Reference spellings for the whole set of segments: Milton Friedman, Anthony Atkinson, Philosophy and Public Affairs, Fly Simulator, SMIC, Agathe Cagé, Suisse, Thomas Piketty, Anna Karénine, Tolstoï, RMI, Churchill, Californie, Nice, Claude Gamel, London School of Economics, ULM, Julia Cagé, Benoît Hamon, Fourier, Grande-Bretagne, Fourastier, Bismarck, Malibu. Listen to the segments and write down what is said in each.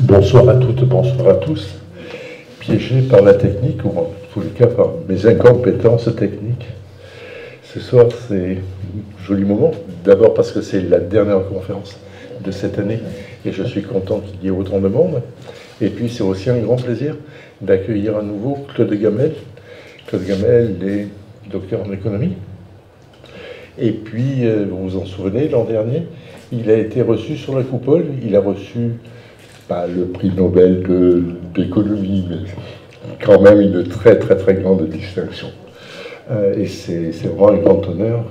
Bonsoir à toutes, bonsoir à tous. Piégé par la technique, ou en tous les cas par mes incompétences techniques, ce soir c'est un joli moment, d'abord parce que c'est la dernière conférence de cette année et je suis content qu'il y ait autant de monde, et puis c'est aussi un grand plaisir d'accueillir à nouveau Claude Gamel. Claude Gamel est docteur en économie, et puis vous vous en souvenez, l'an dernier il a été reçu sur la coupole, il a reçu pas le prix Nobel d'économie, mais quand même une très très très grande distinction. Et c'est vraiment un grand honneur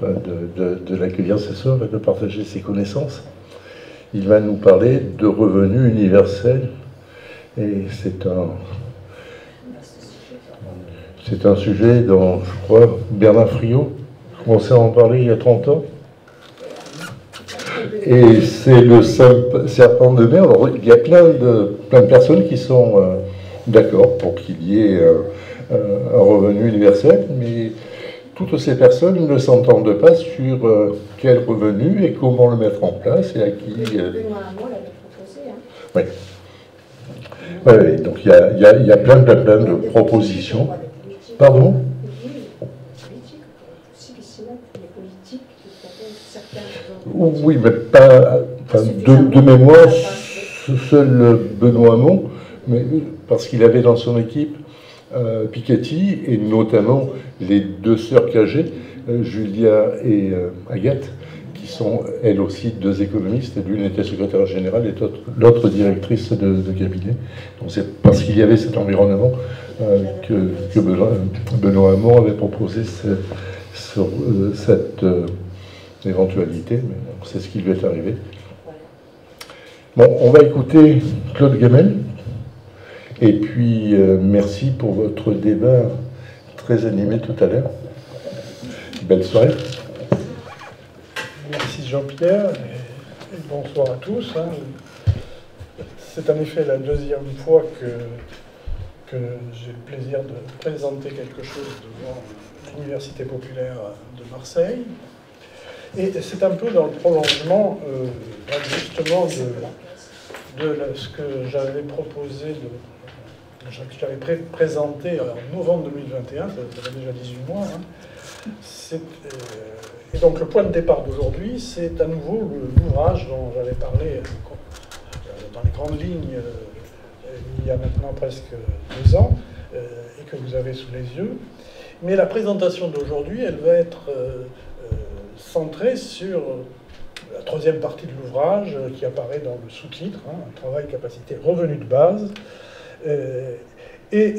de l'accueillir ce soir et de partager ses connaissances. Il va nous parler de revenus universels, et c'est un sujet dont, je crois, Bernard Friot commençait à en parler il y a 30 ans. Et c'est le serpent de mer. Alors, il y a plein de personnes qui sont d'accord pour qu'il y ait un revenu universel, mais toutes ces personnes ne s'entendent pas sur quel revenu et comment le mettre en place et à qui... Oui. Ouais, donc il y a plein de propositions. Pardon ? Oui, mais pas... Enfin, de mémoire, seul Benoît Hamon, mais parce qu'il avait dans son équipe Piketty, et notamment les deux sœurs Cagé, Julia et Agathe, qui sont elles aussi deux économistes, l'une était secrétaire générale et l'autre directrice de cabinet. Donc c'est parce qu'il y avait cet environnement que Benoît Hamon avait proposé cette éventualité, mais c'est ce qui lui est arrivé. Bon, on va écouter Claude Gamel, et puis merci pour votre débat très animé tout à l'heure. Belle soirée. Merci Jean-Pierre, et bonsoir à tous. C'est en effet la deuxième fois que j'ai le plaisir de présenter quelque chose devant l'Université populaire de Marseille. Et c'est un peu dans le prolongement, justement, de ce que j'avais proposé, que j'avais présenté en novembre 2021, ça fait déjà 18 mois. Hein. Et donc le point de départ d'aujourd'hui, c'est à nouveau l'ouvrage dont j'avais parlé dans les grandes lignes il y a maintenant presque 2 ans, et que vous avez sous les yeux. Mais la présentation d'aujourd'hui, elle va être... centré sur la troisième partie de l'ouvrage qui apparaît dans le sous-titre, hein, « Travail, capacité, revenu de base ». Et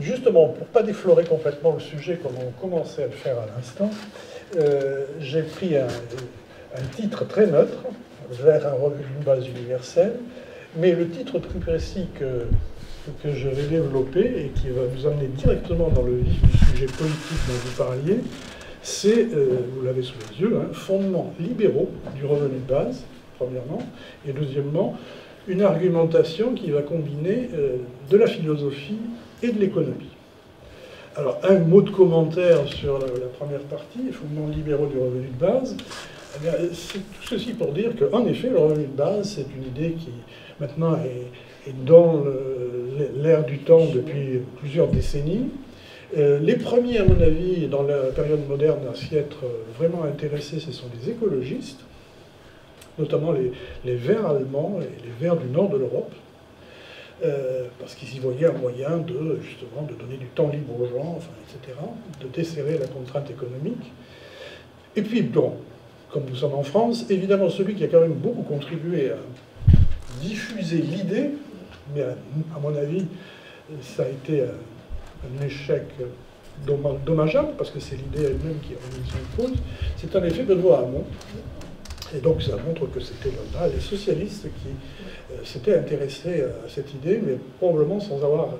justement, pour ne pas déflorer complètement le sujet comme on commençait à le faire à l'instant, j'ai pris un titre très neutre, « Vers un revenu de base universel », mais le titre plus précis que je vais développer et qui va nous amener directement dans le vif du sujet politique dont vous parliez, c'est, vous l'avez sous les yeux, hein, fondements libéraux du revenu de base, premièrement, et deuxièmement, une argumentation qui va combiner de la philosophie et de l'économie. Alors, un mot de commentaire sur la première partie, fondements libéraux du revenu de base. Eh bien, c'est tout ceci pour dire qu'en effet, le revenu de base, c'est une idée qui, maintenant, est dans l'ère du temps depuis plusieurs décennies. Les premiers, à mon avis, dans la période moderne, à s'y être vraiment intéressés, ce sont les écologistes, notamment les Verts allemands et les Verts du nord de l'Europe, parce qu'ils y voyaient un moyen de, justement, de donner du temps libre aux gens, enfin, etc., de desserrer la contrainte économique. Et puis, bon, comme nous sommes en France, évidemment, celui qui a quand même beaucoup contribué à diffuser l'idée, mais à mon avis, ça a été... un échec dommageable, parce que c'est l'idée elle-même qui est remise en cause, c'est en effet Benoît Hamon. Et donc ça montre que c'était là les socialistes qui s'étaient intéressés à cette idée, mais probablement sans avoir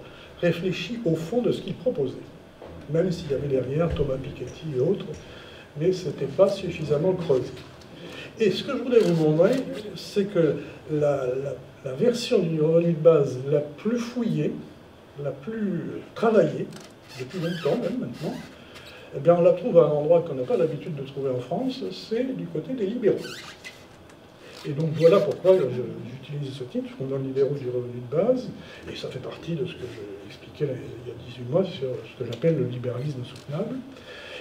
réfléchi au fond de ce qu'ils proposaient. Même s'il y avait derrière Thomas Piketty et autres, mais ce n'était pas suffisamment creusé. Et ce que je voudrais vous montrer, c'est que la version du revenu de base la plus fouillée, la plus travaillée, depuis longtemps même maintenant, eh bien on la trouve à un endroit qu'on n'a pas l'habitude de trouver en France, c'est du côté des libéraux. Et donc voilà pourquoi j'utilise ce titre, puisqu'on donne l'idée rouge du revenu de base, et ça fait partie de ce que j'expliquais il y a 18 mois sur ce que j'appelle le libéralisme soutenable.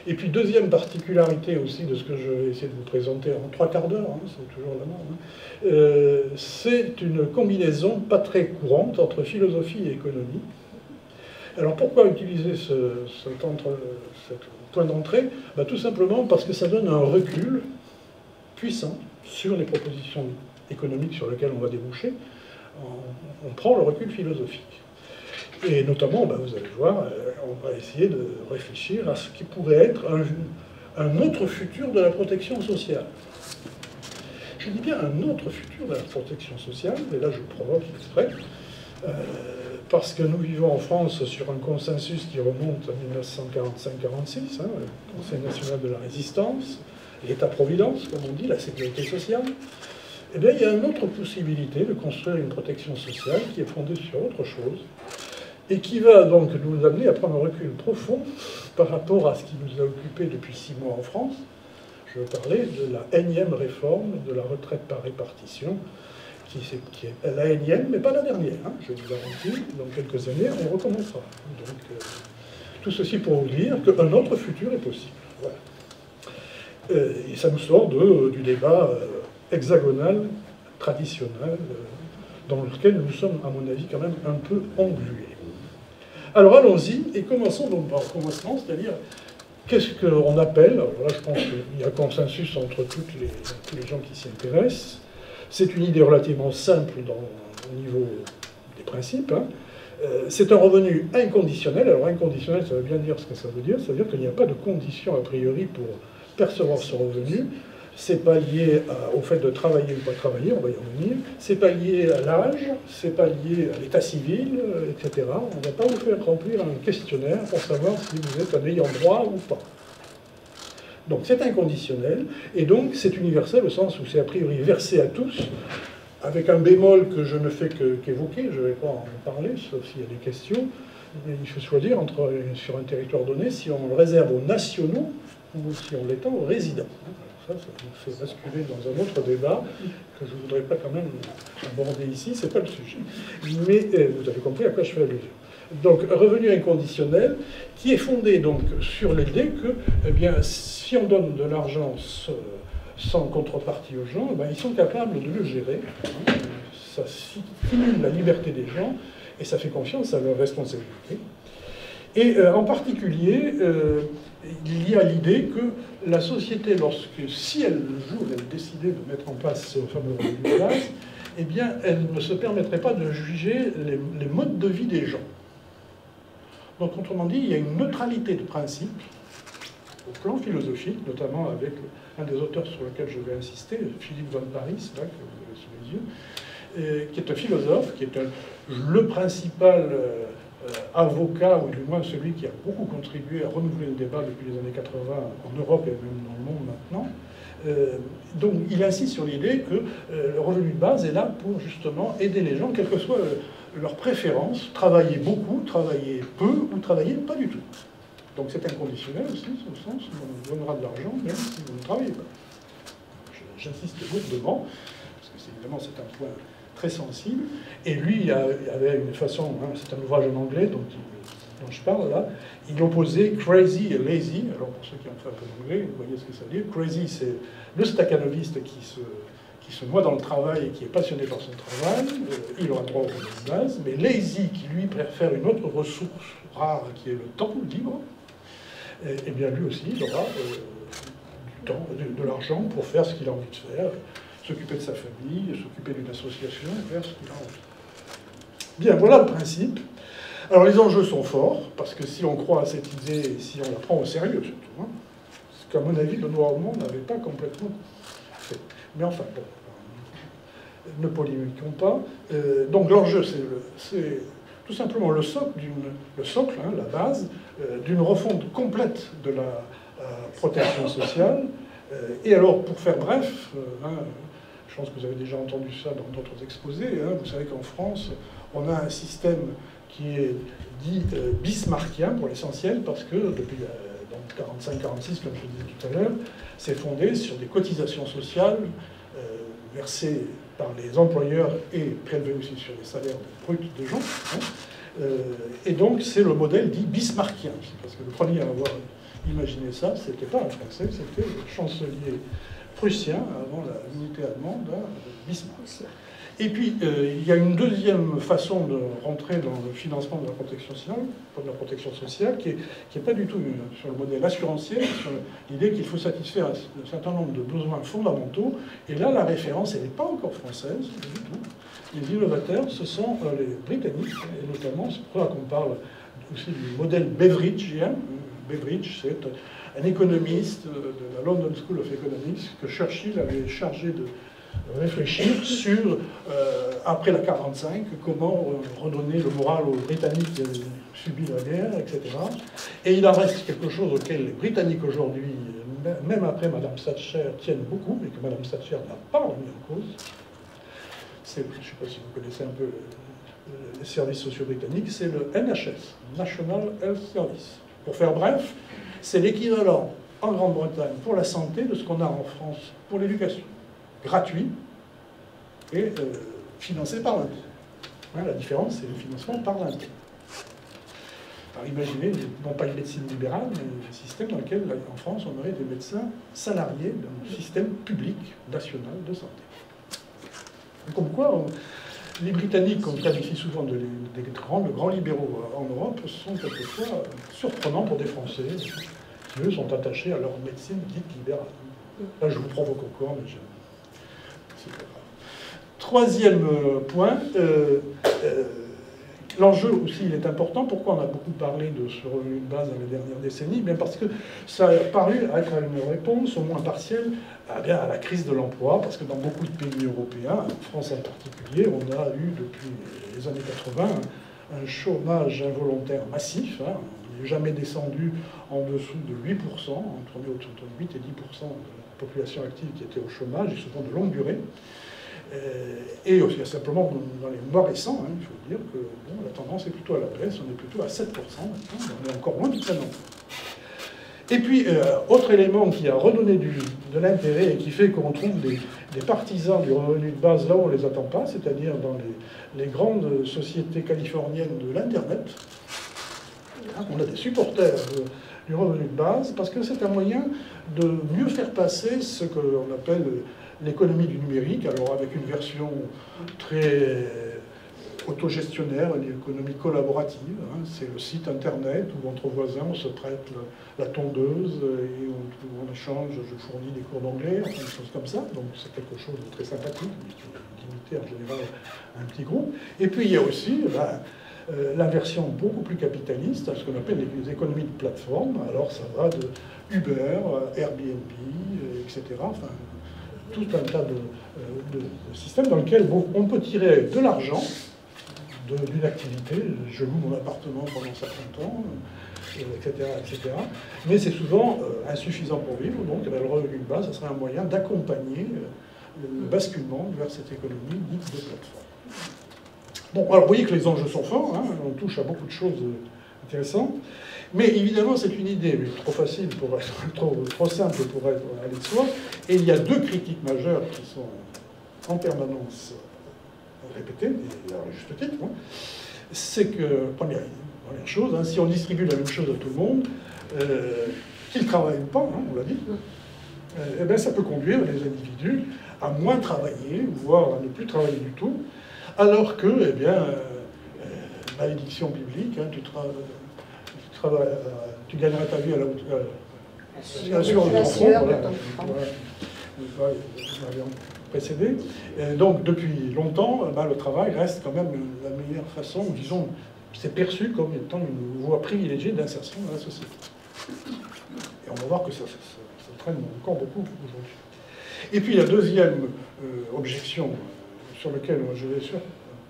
Et puis deuxième particularité aussi de ce que je vais essayer de vous présenter en 3/4 d'heure, hein, c'est toujours la mort, hein, c'est une combinaison pas très courante entre philosophie et économie. Alors pourquoi utiliser cet point d'entrée? Bah, tout simplement parce que ça donne un recul puissant sur les propositions économiques sur lesquelles on va déboucher. On prend le recul philosophique. Et notamment, ben vous allez voir, on va essayer de réfléchir à ce qui pourrait être un autre futur de la protection sociale. Je dis bien un autre futur de la protection sociale, et là je provoque exprès, parce que nous vivons en France sur un consensus qui remonte à 1945-46, hein, le Conseil national de la résistance, l'État-providence, comme on dit, la sécurité sociale. Eh bien, il y a une autre possibilité de construire une protection sociale qui est fondée sur autre chose, et qui va donc nous amener à prendre un recul profond par rapport à ce qui nous a occupés depuis 6 mois en France. Je parlais de la énième réforme de la retraite par répartition, qui est la énième, mais pas la dernière, hein, je vous garantis. Dans quelques années, on recommencera. Donc, tout ceci pour vous dire qu'un autre futur est possible. Voilà. Et ça nous sort du débat hexagonal, traditionnel, dans lequel nous sommes, à mon avis, quand même un peu englués. Alors allons-y et commençons donc par le commencement, c'est-à-dire qu'est-ce qu'on appelle, alors là je pense qu'il y a consensus entre tous les gens qui s'y intéressent, c'est une idée relativement simple au niveau des principes, hein. C'est un revenu inconditionnel, alors inconditionnel ça veut bien dire ce que ça veut dire qu'il n'y a pas de condition a priori pour percevoir ce revenu, c'est pas lié au fait de travailler ou pas travailler, on va y revenir, c'est pas lié à l'âge, c'est pas lié à l'état civil, etc. On ne va pas vous faire remplir un questionnaire pour savoir si vous êtes un ayant droit ou pas. Donc c'est inconditionnel, et donc c'est universel au sens où c'est a priori versé à tous, avec un bémol que je ne fais qu'évoquer, je ne vais pas en parler, sauf s'il y a des questions, mais il faut choisir sur un territoire donné si on le réserve aux nationaux ou si on l'étend aux résidents. Ça nous fait basculer dans un autre débat que je ne voudrais pas quand même aborder ici, c'est pas le sujet. Mais vous avez compris à quoi je fais allusion. Donc, revenu inconditionnel, qui est fondé donc sur l'idée que, eh bien, si on donne de l'argent sans contrepartie aux gens, eh bien, ils sont capables de le gérer. Ça stimule la liberté des gens et ça fait confiance à leur responsabilité. Et en particulier, il y a l'idée que la société, si elle le jour, elle décidait de mettre en place ce fameux revenu de base, eh bien, elle ne se permettrait pas de juger les modes de vie des gens. Donc, autrement dit, il y a une neutralité de principe au plan philosophique, notamment avec un des auteurs sur lequel je vais insister, Philippe Van Parijs, là, que vous avez sous les yeux, qui est un philosophe, qui est le principal avocat, ou du moins celui qui a beaucoup contribué à renouveler le débat depuis les années 80 en Europe et même dans le monde maintenant. Donc il insiste sur l'idée que le revenu de base est là pour justement aider les gens, quelle que soit leur préférence, travailler beaucoup, travailler peu ou travailler pas du tout. Donc c'est inconditionnel aussi, au sens où on donnera de l'argent même si vous ne travaillez pas. J'insiste lourdement, parce que évidemment c'est un point très sensible, et lui il avait une façon, hein, c'est un ouvrage en anglais dont je parle là, il opposait crazy et lazy, alors pour ceux qui ont fait un peu d'anglais, vous voyez ce que ça veut dire, crazy c'est le staccanoviste qui se noie dans le travail et qui est passionné par son travail, il aura droit au revenu de base, mais lazy qui lui préfère une autre ressource rare qui est le temps libre, et bien lui aussi il aura du temps, de l'argent pour faire ce qu'il a envie de faire, s'occuper de sa famille, s'occuper d'une association, faire ce qu'il a envie. Bien, voilà le principe. Alors les enjeux sont forts, parce que si on croit à cette idée, et si on la prend au sérieux surtout, hein, ce qu'à mon avis, le Normand n'avait pas complètement fait. Mais enfin, bon, ne polémiquons pas. Donc l'enjeu, c'est tout simplement le socle, hein, la base, d'une refonte complète de la protection sociale. Et alors, pour faire bref, hein, je pense que vous avez déjà entendu ça dans d'autres exposés, hein. Vous savez qu'en France, on a un système qui est dit bismarckien pour l'essentiel, parce que depuis 1945-46, comme je le disais tout à l'heure, c'est fondé sur des cotisations sociales versés par les employeurs et prélevés aussi sur les salaires bruts de gens. Et donc, c'est le modèle dit bismarckien, parce que le premier à avoir imaginé ça, c'était pas un Français, c'était le chancelier prussien, avant l'unité allemande, Bismarck. Et puis, il y a une deuxième façon de rentrer dans le financement de la protection sociale, qui n'est pas du tout sur le modèle assurantiel, sur l'idée qu'il faut satisfaire un certain nombre de besoins fondamentaux. Et là, la référence, elle n'est pas encore française, du tout. Les innovateurs, ce sont les Britanniques, et notamment, c'est pour ça qu'on parle aussi du modèle Beveridge. Beveridge, c'est un économiste de la London School of Economics que Churchill avait chargé de réfléchir sur, après la 1945, comment redonner le moral aux Britanniques qui avaient subi la guerre, etc. Et il en reste quelque chose auquel les Britanniques aujourd'hui, même après Madame Thatcher, tiennent beaucoup, mais que Madame Thatcher n'a pas remis en cause. Je ne sais pas si vous connaissez un peu les services sociaux britanniques, c'est le NHS, National Health Service. Pour faire bref, c'est l'équivalent en Grande-Bretagne pour la santé de ce qu'on a en France pour l'éducation. Gratuit et financé par l'Inde. Hein, la différence, c'est le financement par l'Inde. Imaginez, non pas une médecine libérale, mais un système dans lequel, en France, on aurait des médecins salariés d'un système public national de santé. Comme quoi, les Britanniques, qu'on qualifie souvent de grands libéraux en Europe, sont quelquefois surprenants pour des Français, qui, eux, sont attachés à leur médecine dite libérale. Là, je vous provoque encore, mais troisième point, l'enjeu aussi il est important. Pourquoi on a beaucoup parlé de ce revenu de base dans les dernières décennies? Bien parce que ça a paru être une réponse, au moins partielle, à la crise de l'emploi, parce que dans beaucoup de pays européens, en France en particulier, on a eu depuis les années 80 un chômage involontaire massif. On n'est jamais descendu en dessous de 8%, entre 8 et 10% de la population active qui était au chômage, et souvent de longue durée. Et aussi, simplement, dans les mois récents, il faut dire que bon, la tendance est plutôt à la baisse, on est plutôt à 7%, on est encore loin du plein emploi. Et puis, autre élément qui a redonné de l'intérêt et qui fait qu'on trouve des partisans du revenu de base là où on ne les attend pas, c'est-à-dire dans les grandes sociétés californiennes de l'Internet, on a des supporters du revenu de base, parce que c'est un moyen de mieux faire passer ce que l'on appelle l'économie du numérique, alors avec une version très autogestionnaire, une économie collaborative. C'est le site internet où entre voisins on se prête la tondeuse et on échange, je fournis des cours d'anglais, des choses comme ça. Donc c'est quelque chose de très sympathique, limité en général à un petit groupe. Et puis il y a aussi la version beaucoup plus capitaliste, ce qu'on appelle les économies de plateforme. Alors ça va de Uber, Airbnb, etc. Enfin, tout un tas de systèmes dans lesquels bon, on peut tirer de l'argent d'une activité. Je loue mon appartement pendant 50 ans, etc., etc. Mais c'est souvent insuffisant pour vivre. Donc le revenu de base, ça serait un moyen d'accompagner le basculement vers cette économie dite de plateforme. Bon, alors vous voyez que les enjeux sont forts, on touche à beaucoup de choses intéressantes, mais évidemment c'est une idée trop facile, pour être, trop simple pour aller de soi, et il y a deux critiques majeures qui sont en permanence répétées, et à juste titre, c'est que, première chose, si on distribue la même chose à tout le monde, qu'ils ne travaillent pas, on l'a dit, eh bien ça peut conduire les individus à moins travailler, voire à ne plus travailler du tout. Alors que, eh bien, malédiction biblique, tu gagneras ta vie à la hauteur de ton front, précédé. Donc, depuis longtemps, le travail reste quand même la meilleure façon, disons, c'est perçu comme étant une voie privilégiée d'insertion dans la société. Et on va voir que ça traîne encore beaucoup aujourd'hui. Et puis, la deuxième objection sur lequel je vais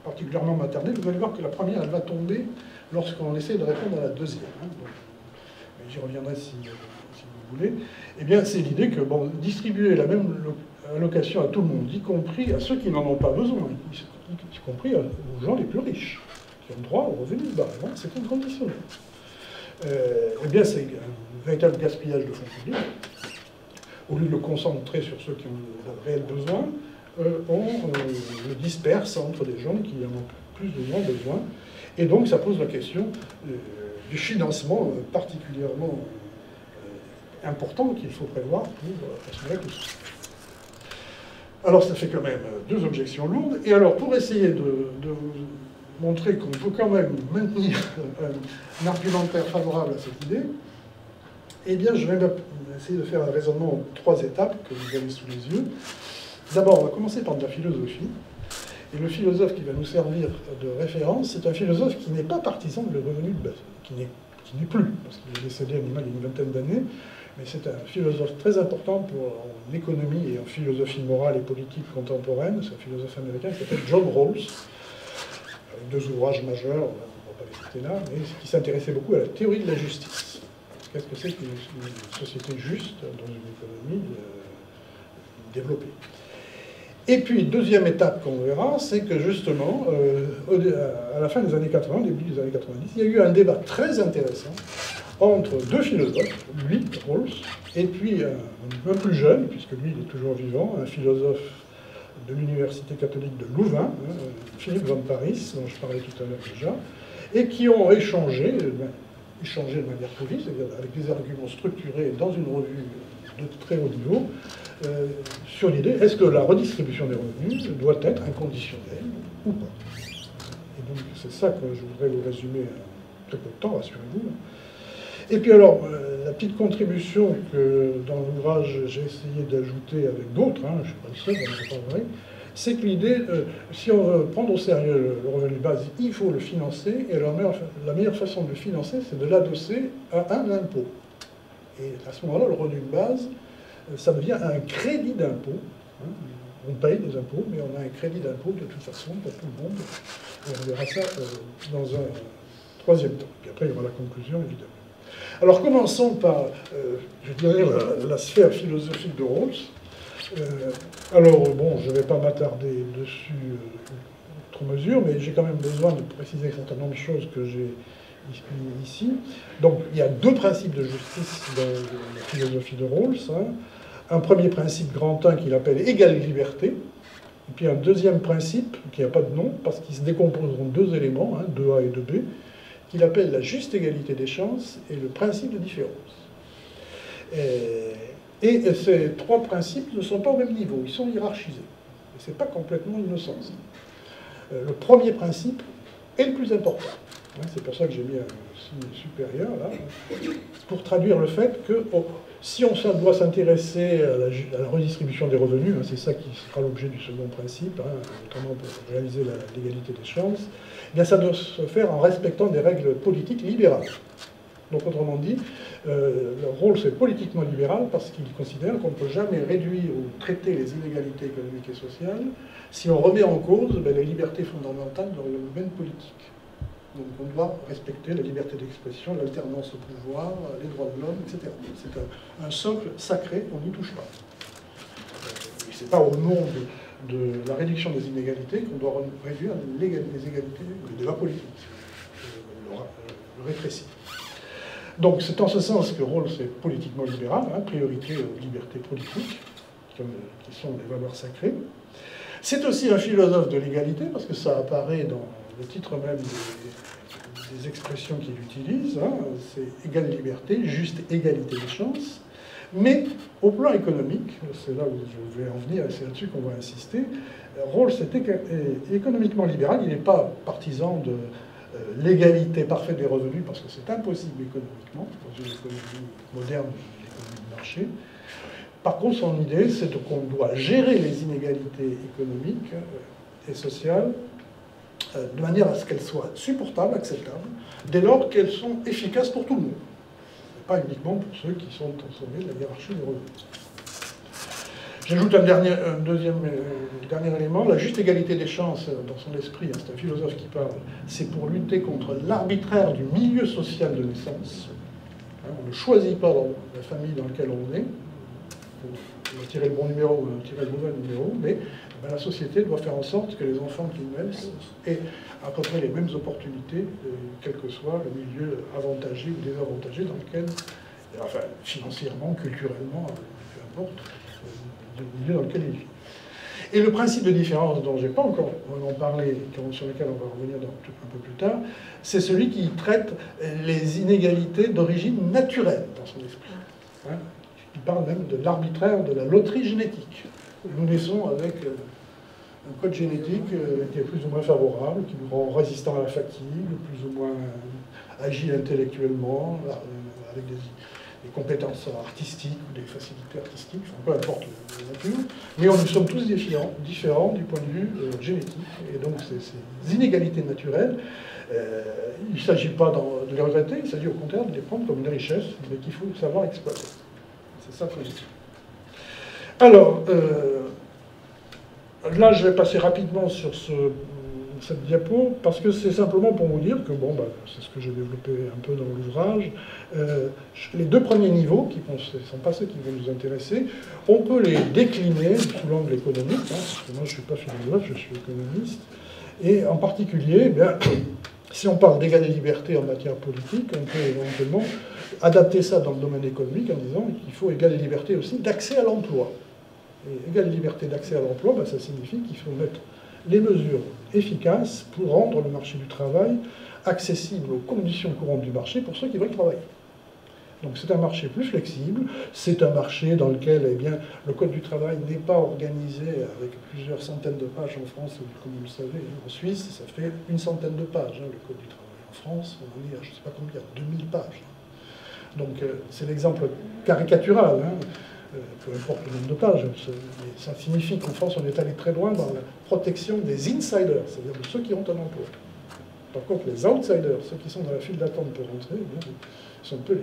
particulièrement m'attarder, vous allez voir que la première, elle va tomber lorsqu'on essaie de répondre à la deuxième. Donc, j'y reviendrai si vous voulez. Eh bien, c'est l'idée que bon, distribuer la même allocation à tout le monde, y compris à ceux qui n'en ont pas besoin, y compris aux gens les plus riches, qui ont droit au revenu de base, c'est une condition. Eh bien, c'est un véritable gaspillage de fonds publics. Au lieu de le concentrer sur ceux qui ont réel besoin, on le disperse entre des gens qui en ont plus ou moins besoin. Et donc ça pose la question du financement particulièrement important qu'il faut prévoir pour assurer tout ça. Alors ça fait quand même deux objections lourdes. Et alors pour essayer de vous montrer qu'on peut quand même maintenir un argumentaire favorable à cette idée, eh bien je vais essayer de faire un raisonnement en trois étapes que vous avez sous les yeux. D'abord, on va commencer par de la philosophie. Et le philosophe qui va nous servir de référence, c'est un philosophe qui n'est pas partisan de le revenu de base, qui n'est plus, parce qu'il est décédé il y a une vingtaine d'années, mais c'est un philosophe très important en économie et en philosophie morale et politique contemporaine. C'est un philosophe américain qui s'appelle John Rawls, avec deux ouvrages majeurs, on ne va pas les citer là, mais qui s'intéressait beaucoup à la théorie de la justice. Qu'est-ce que c'est qu'une société juste dans une économie développée? Et puis, deuxième étape qu'on verra, c'est que justement, à la fin des années 80, début des années 90, il y a eu un débat très intéressant entre deux philosophes, lui, Rawls, et puis un plus jeune, puisque lui, il est toujours vivant, un philosophe de l'Université catholique de Louvain, Philippe Van Parijs, dont je parlais tout à l'heure déjà, et qui ont échangé, échangé de manière polie, c'est-à-dire avec des arguments structurés dans une revue de très haut niveau, sur l'idée, est-ce que la redistribution des revenus doit être inconditionnelle ou pas? Et donc c'est ça que je voudrais vous résumer en très peu de temps, rassurez-vous. Et puis alors, la petite contribution que dans l'ouvrage j'ai essayé d'ajouter avec d'autres, hein, je ne suis pas le seul, hein, c'est que l'idée, si on veut prendre au sérieux le revenu de base, il faut le financer, et la meilleure façon de le financer, c'est de l'adosser à un impôt. Et à ce moment-là, le revenu de base, ça devient un crédit d'impôt. On paye des impôts, mais on a un crédit d'impôt de toute façon pour tout le monde. Et on verra ça dans un troisième temps. Puis après, il y aura la conclusion, évidemment. Alors commençons par, je dirais, la sphère philosophique de Rawls. Alors, bon, je ne vais pas m'attarder dessus outre mesure, mais j'ai quand même besoin de préciser un certain nombre de choses que j'ai ici. Donc, il y a deux principes de justice dans la philosophie de Rawls. Hein. Un premier principe grand 1 qu'il appelle égale liberté, et puis un deuxième principe qui n'a pas de nom parce qu'il se décompose en deux éléments, hein, 2A et 2B, qu'il appelle la juste égalité des chances et le principe de différence. Et ces trois principes ne sont pas au même niveau, ils sont hiérarchisés. Et ce n'est pas complètement innocent. Le premier principe est le plus important. C'est pour ça que j'ai mis un signe supérieur, là, pour traduire le fait que oh, si on doit s'intéresser à la redistribution des revenus, hein, c'est ça qui sera l'objet du second principe, hein, notamment pour réaliser l'égalité des chances, eh bien ça doit se faire en respectant des règles politiques libérales. Donc autrement dit, Rawls est politiquement libéral parce qu'il considère qu'on ne peut jamais réduire ou traiter les inégalités économiques et sociales si on remet en cause ben, les libertés fondamentales dans le domaine politique. Donc on doit respecter la liberté d'expression, l'alternance au pouvoir, les droits de l'homme, etc. C'est un socle sacré, on n'y touche pas. Et ce n'est pas au nom de la réduction des inégalités qu'on doit réduire les égalités, le débat politique, le répressif. Donc c'est en ce sens que Rawls est politiquement libéral, hein, priorité aux libertés politiques, qui sont des valeurs sacrées. C'est aussi un philosophe de l'égalité, parce que ça apparaît dans le titre même des expressions qu'il utilise, hein, c'est égale liberté, juste égalité des chances, mais au plan économique, c'est là où je vais en venir et c'est là-dessus qu'on va insister, Rawls est économiquement libéral, il n'est pas partisan de l'égalité parfaite des revenus parce que c'est impossible économiquement, dans une économie moderne, une économie de marché. Par contre, son idée, c'est qu'on doit gérer les inégalités économiques et sociales de manière à ce qu'elles soient supportables, acceptables, dès lors qu'elles sont efficaces pour tout le monde. Et pas uniquement pour ceux qui sont au sommet de la hiérarchie des revenus. J'ajoute un dernier élément, la juste égalité des chances dans son esprit, hein, c'est un philosophe qui parle, c'est pour lutter contre l'arbitraire du milieu social de naissance. Hein, on ne choisit pas dans la famille dans laquelle on est, on va tirer le bon numéro ou on va tirer le mauvais numéro, mais la société doit faire en sorte que les enfants qui naissent aient à peu près les mêmes opportunités, quel que soit le milieu avantagé ou désavantagé dans lequel, enfin financièrement, culturellement, peu importe, le milieu dans lequel ils vivent. Et le principe de différence dont je n'ai pas encore en parlé, sur lequel on va revenir un peu plus tard, c'est celui qui traite les inégalités d'origine naturelle dans son esprit. Hein, il parle même de l'arbitraire, de la loterie génétique. Nous naissons avec un code génétique qui est plus ou moins favorable, qui nous rend résistants à la fatigue, plus ou moins agiles intellectuellement, avec des compétences artistiques ou des facilités artistiques, enfin, peu importe la nature, mais nous sommes tous différents du point de vue génétique. Et donc ces inégalités naturelles, il ne s'agit pas de les regretter, il s'agit au contraire de les prendre comme une richesse, mais qu'il faut savoir exploiter. C'est ça que je dis. Alors, là je vais passer rapidement sur cette diapo, parce que c'est simplement pour vous dire que, bon, bah, c'est ce que j'ai développé un peu dans l'ouvrage, les deux premiers niveaux, qui ne sont pas ceux qui vont nous intéresser, on peut les décliner sous l'angle économique, hein, parce que moi je ne suis pas philosophe, je suis économiste, et en particulier, eh bien, si on parle d'égalité et liberté en matière politique, on peut éventuellement adapter ça dans le domaine économique en disant qu'il faut égalité et liberté aussi d'accès à l'emploi. Et égalité et liberté d'accès à l'emploi, bah, ça signifie qu'il faut mettre les mesures efficaces pour rendre le marché du travail accessible aux conditions courantes du marché pour ceux qui veulent travailler. Donc c'est un marché plus flexible, c'est un marché dans lequel eh bien, le Code du travail n'est pas organisé avec plusieurs centaines de pages en France, comme vous le savez, en Suisse, ça fait une centaine de pages, hein, le Code du travail. En France, on en est à je ne sais pas combien, 2000 pages. Donc c'est l'exemple caricatural, hein. Peu importe le nombre de pages, mais ça signifie qu'en France, on est allé très loin dans la protection des insiders, c'est-à-dire de ceux qui ont un emploi. Par contre, les outsiders, ceux qui sont dans la file d'attente pour rentrer, eh bien, sont un peu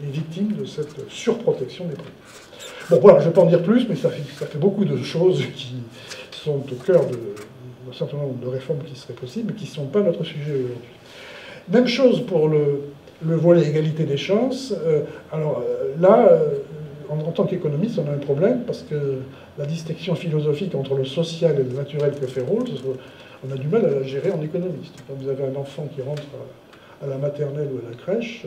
les victimes de cette surprotection des prix. Bon, voilà, je ne vais pas en dire plus, mais ça fait beaucoup de choses qui sont au cœur d'un certain nombre de réformes qui seraient possibles, mais qui ne sont pas notre sujet aujourd'hui. Même chose pour le volet égalité des chances. Alors là, en tant qu'économiste, on a un problème, parce que la distinction philosophique entre le social et le naturel que fait Rawls, on a du mal à la gérer en économiste. Quand vous avez un enfant qui rentre à la maternelle ou à la crèche,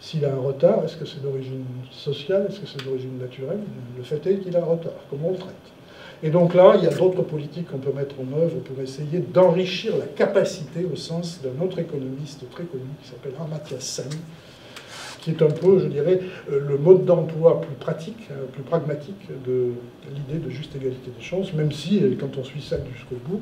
s'il a un retard, est-ce que c'est d'origine sociale, est-ce que c'est d'origine naturelle? Le fait est qu'il a un retard. Comment on le traite? Et donc là, il y a d'autres politiques qu'on peut mettre en œuvre pour essayer d'enrichir la capacité au sens d'un autre économiste très connu qui s'appelle Amartya Sen, qui est un peu, je dirais, le mode d'emploi plus pratique, plus pragmatique de l'idée de juste égalité des chances, même si, quand on suit ça jusqu'au bout,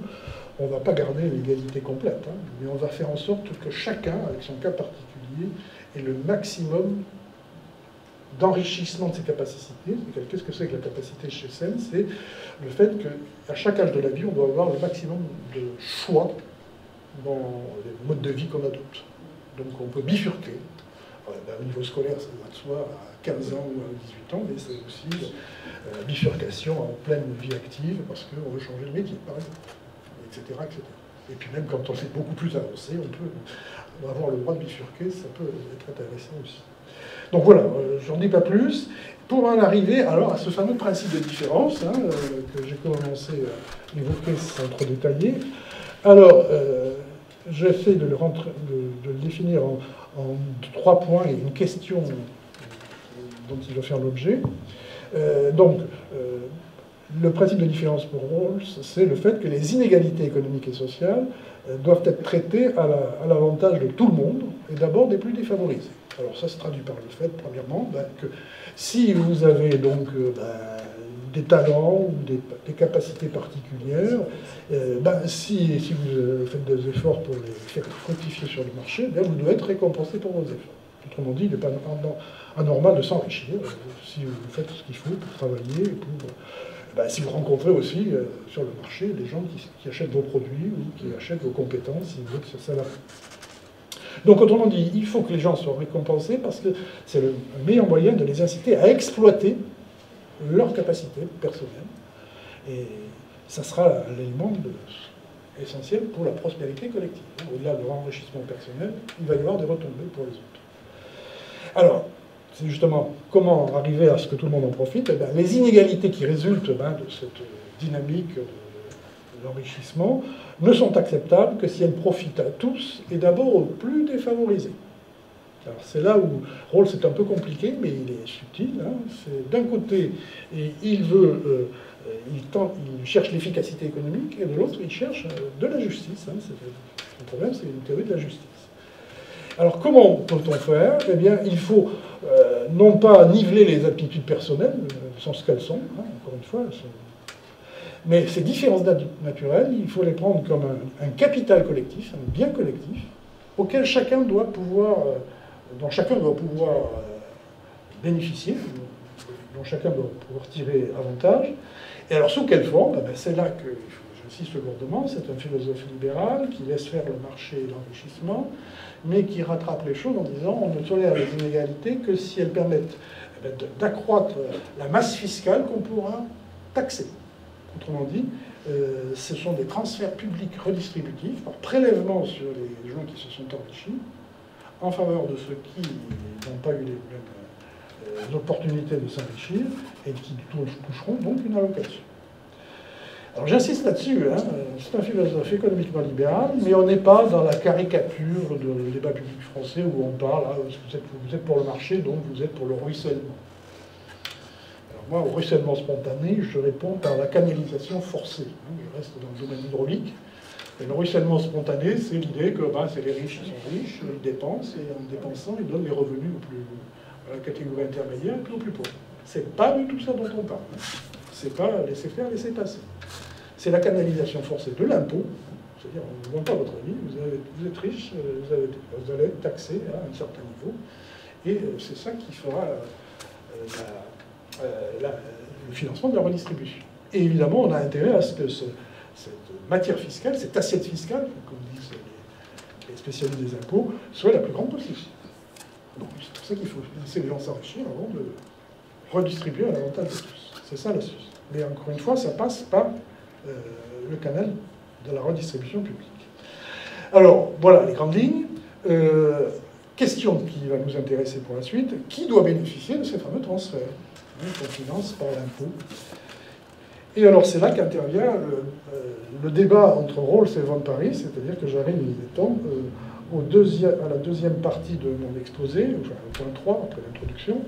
on ne va pas garder l'égalité complète, hein, mais on va faire en sorte que chacun, avec son cas particulier, et le maximum d'enrichissement de ses capacités. Qu'est-ce que c'est que la capacité chez Sen? C'est le fait qu'à chaque âge de la vie, on doit avoir le maximum de choix dans les modes de vie qu'on adopte. Donc on peut bifurquer. Alors, au niveau scolaire, ça doit être soit à 15 ans ou à 18 ans, mais c'est aussi la bifurcation en pleine vie active, parce qu'on veut changer de métier, par exemple, etc., etc. Et puis même quand on est beaucoup plus avancé, on peut avoir le droit de bifurquer, ça peut être intéressant aussi. Donc voilà, j'en dis pas plus. Pour en arriver alors à ce fameux principe de différence, hein, que j'ai commencé à évoquer sans trop détailler. Alors, j'essaie de le définir en trois points et une question dont il va faire l'objet. Le principe de différence pour Rawls, c'est le fait que les inégalités économiques et sociales doivent être traitées à l'avantage de tout le monde, et d'abord des plus défavorisés. Alors ça se traduit par le fait, premièrement, que si vous avez donc des talents ou des capacités particulières, si vous faites des efforts pour les faire fructifier sur le marché, vous devez être récompensé pour vos efforts. Autrement dit, il n'est pas anormal de s'enrichir si vous faites ce qu'il faut pour travailler et pour... si vous rencontrez aussi sur le marché des gens qui achètent vos produits ou qui achètent vos compétences, ils veulent se salarier. Donc autrement dit, il faut que les gens soient récompensés parce que c'est le meilleur moyen de les inciter à exploiter leurs capacités personnelles. Et ça sera l'élément essentiel pour la prospérité collective. Au-delà de leur enrichissement personnel, il va y avoir des retombées pour les autres. Alors, c'est justement comment arriver à ce que tout le monde en profite. Les inégalités qui résultent de cette dynamique de l'enrichissement ne sont acceptables que si elles profitent à tous et d'abord aux plus défavorisés. Alors c'est là où Rawls est un peu compliqué, mais il est subtil. Hein. D'un côté, il veut, il cherche l'efficacité économique, et de l'autre, il cherche de la justice. Hein. Le problème, c'est une théorie de la justice. Alors comment peut-on faire? Eh bien, il faut non pas niveler les aptitudes personnelles, sans ce qu'elles sont, hein, encore une fois, elles sont... mais ces différences naturelles, il faut les prendre comme un capital collectif, un bien collectif, auquel chacun doit pouvoir, bénéficier, dont chacun doit pouvoir tirer avantage. Et alors sous quelle forme? Eh bien, c'est là que j'insiste lourdement, c'est un philosophe libéral qui laisse faire le marché et l'enrichissement, mais qui rattrape les choses en disant on ne tolère les inégalités que si elles permettent d'accroître la masse fiscale qu'on pourra taxer. Autrement dit, ce sont des transferts publics redistributifs par prélèvement sur les gens qui se sont enrichis en faveur de ceux qui n'ont pas eu les mêmes opportunités de s'enrichir et qui toucheront donc une allocation. Alors j'insiste là-dessus, hein, c'est un philosophe économiquement libéral, mais on n'est pas dans la caricature du débat public français où on parle ah, vous êtes pour le marché, donc vous êtes pour le ruissellement. Alors moi, au ruissellement spontané, je réponds par la canalisation forcée. Hein, je reste dans le domaine hydraulique. Et le ruissellement spontané, c'est l'idée que bah, c'est les riches qui sont riches, ils dépensent, et en dépensant, ils donnent les revenus aux plus, à la catégorie intermédiaire et puis aux plus pauvres. C'est pas du tout ça dont on parle. C'est pas laisser faire, laisser passer. C'est la canalisation forcée de l'impôt, c'est-à-dire on ne vous vend pas votre vie, vous êtes riche, vous allez être taxé à un certain niveau, et c'est ça qui fera le financement de la redistribution. Et évidemment, on a intérêt à ce que cette matière fiscale, cette assiette fiscale, comme disent les spécialistes des impôts, soit la plus grande possible. Donc c'est pour ça qu'il faut laisser les gens s'enrichir avant de redistribuer à l'avantage de tous. C'est ça l'astuce. Mais encore une fois, ça passe par le canal de la redistribution publique. Alors, voilà les grandes lignes. Question qui va nous intéresser pour la suite, qui doit bénéficier de ces fameux transferts qu'on finance par l'impôt? Et alors, c'est là qu'intervient le débat entre Rawls et Van Parijs, c'est-à-dire que j'arrive, il est temps, à la deuxième partie de mon exposé, enfin, au point 3, après l'introduction.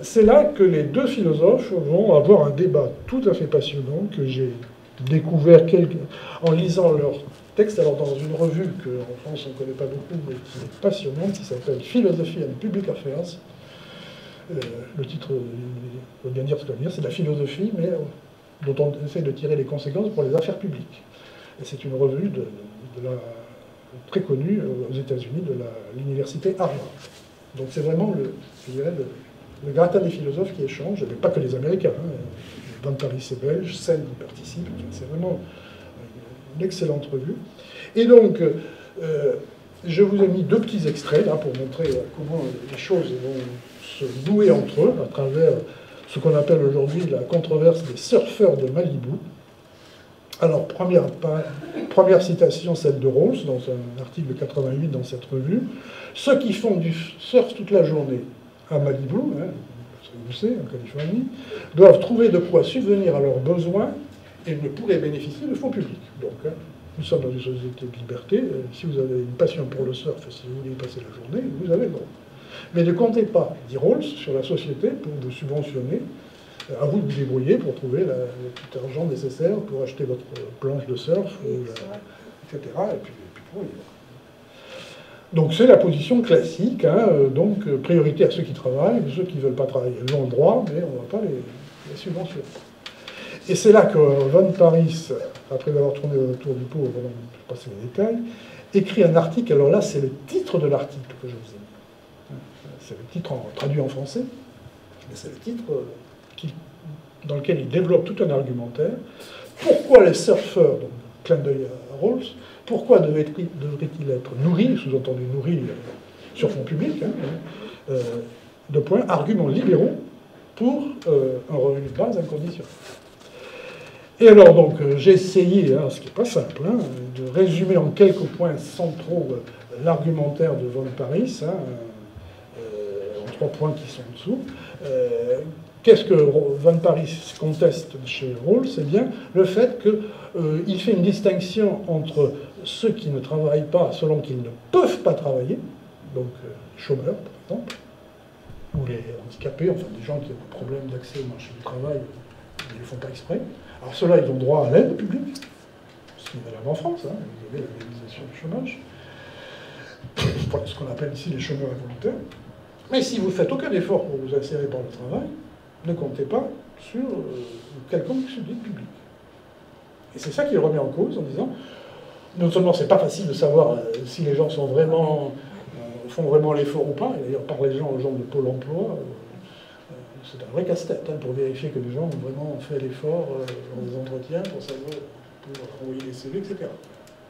C'est là que les deux philosophes vont avoir un débat tout à fait passionnant que j'ai découvert en lisant leur texte, alors dans une revue qu'en France on ne connaît pas beaucoup mais qui est passionnante, qui s'appelle Philosophy and Public Affairs. Le titre, il faut bien dire ce qu'on veut dire, c'est de la philosophie mais dont on essaie de tirer les conséquences pour les affaires publiques. Et c'est une revue très connue aux États-Unis de l'université Harvard. Donc c'est vraiment le gratin des philosophes qui échangent, mais pas que les Américains, hein. Van Parijs est belge, Sen y participe, c'est vraiment une excellente revue. Et donc, je vous ai mis deux petits extraits là pour montrer comment les choses vont se nouer entre eux à travers ce qu'on appelle aujourd'hui la controverse des surfeurs de Malibu. Alors, première citation, celle de Rawls, dans un article de 88 dans cette revue. « Ceux qui font du surf toute la journée à Malibu, hein, vous savez, en Californie, doivent trouver de quoi subvenir à leurs besoins et ne pourraient bénéficier de fonds publics. » Donc, hein, nous sommes dans une société de liberté. Si vous avez une passion pour le surf, si vous voulez y passer la journée, vous avez le droit. Mais ne comptez pas, dit Rawls, sur la société pour vous subventionner. À vous de vous débrouiller pour trouver le petit argent nécessaire pour acheter votre planche de surf, etc. Et puis pour vivre. Donc c'est la position classique, hein, donc priorité à ceux qui travaillent, ceux qui ne veulent pas travailler ont le droit, mais on ne va pas les subventionner. Et c'est là que Van Parijs, après avoir tourné autour du pot, avant de passer les détails, écrit un article. Alors là, c'est le titre de l'article que je vous ai mis. C'est le titre traduit en français, mais c'est le titre... dans lequel il développe tout un argumentaire. Pourquoi les surfeurs, donc clin d'œil à Rawls, pourquoi devraient-ils être nourris, sous-entendu nourris sur fonds publics, hein, de points, arguments libéraux pour un revenu de base inconditionnel. Et alors, donc, j'ai essayé, hein, ce qui n'est pas simple, hein, de résumer en quelques points centraux l'argumentaire de Van Parijs, hein, en trois points qui sont en dessous. Qu'est-ce que Van Parijs conteste chez Rawls? C'est bien le fait qu'il fait une distinction entre ceux qui ne travaillent pas selon qu'ils ne peuvent pas travailler, donc chômeurs par exemple, ou les handicapés, enfin des gens qui ont des problèmes d'accès au marché du travail, ils ne le font pas exprès. Alors ceux-là, ils ont droit à l'aide publique, ce qui est valable en France, hein, vous avez l'indemnisation du chômage, enfin, ce qu'on appelle ici les chômeurs involontaires. Mais si vous ne faites aucun effort pour vous insérer par le travail, ne comptez pas sur quelconque subside public. Et c'est ça qu'il remet en cause en disant, non seulement c'est pas facile de savoir si les gens sont vraiment, font vraiment l'effort ou pas, et d'ailleurs par les gens, aux gens de Pôle emploi, c'est un vrai casse-tête hein, pour vérifier que les gens ont vraiment fait l'effort dans des entretiens pour savoir, pour envoyer les CV, etc.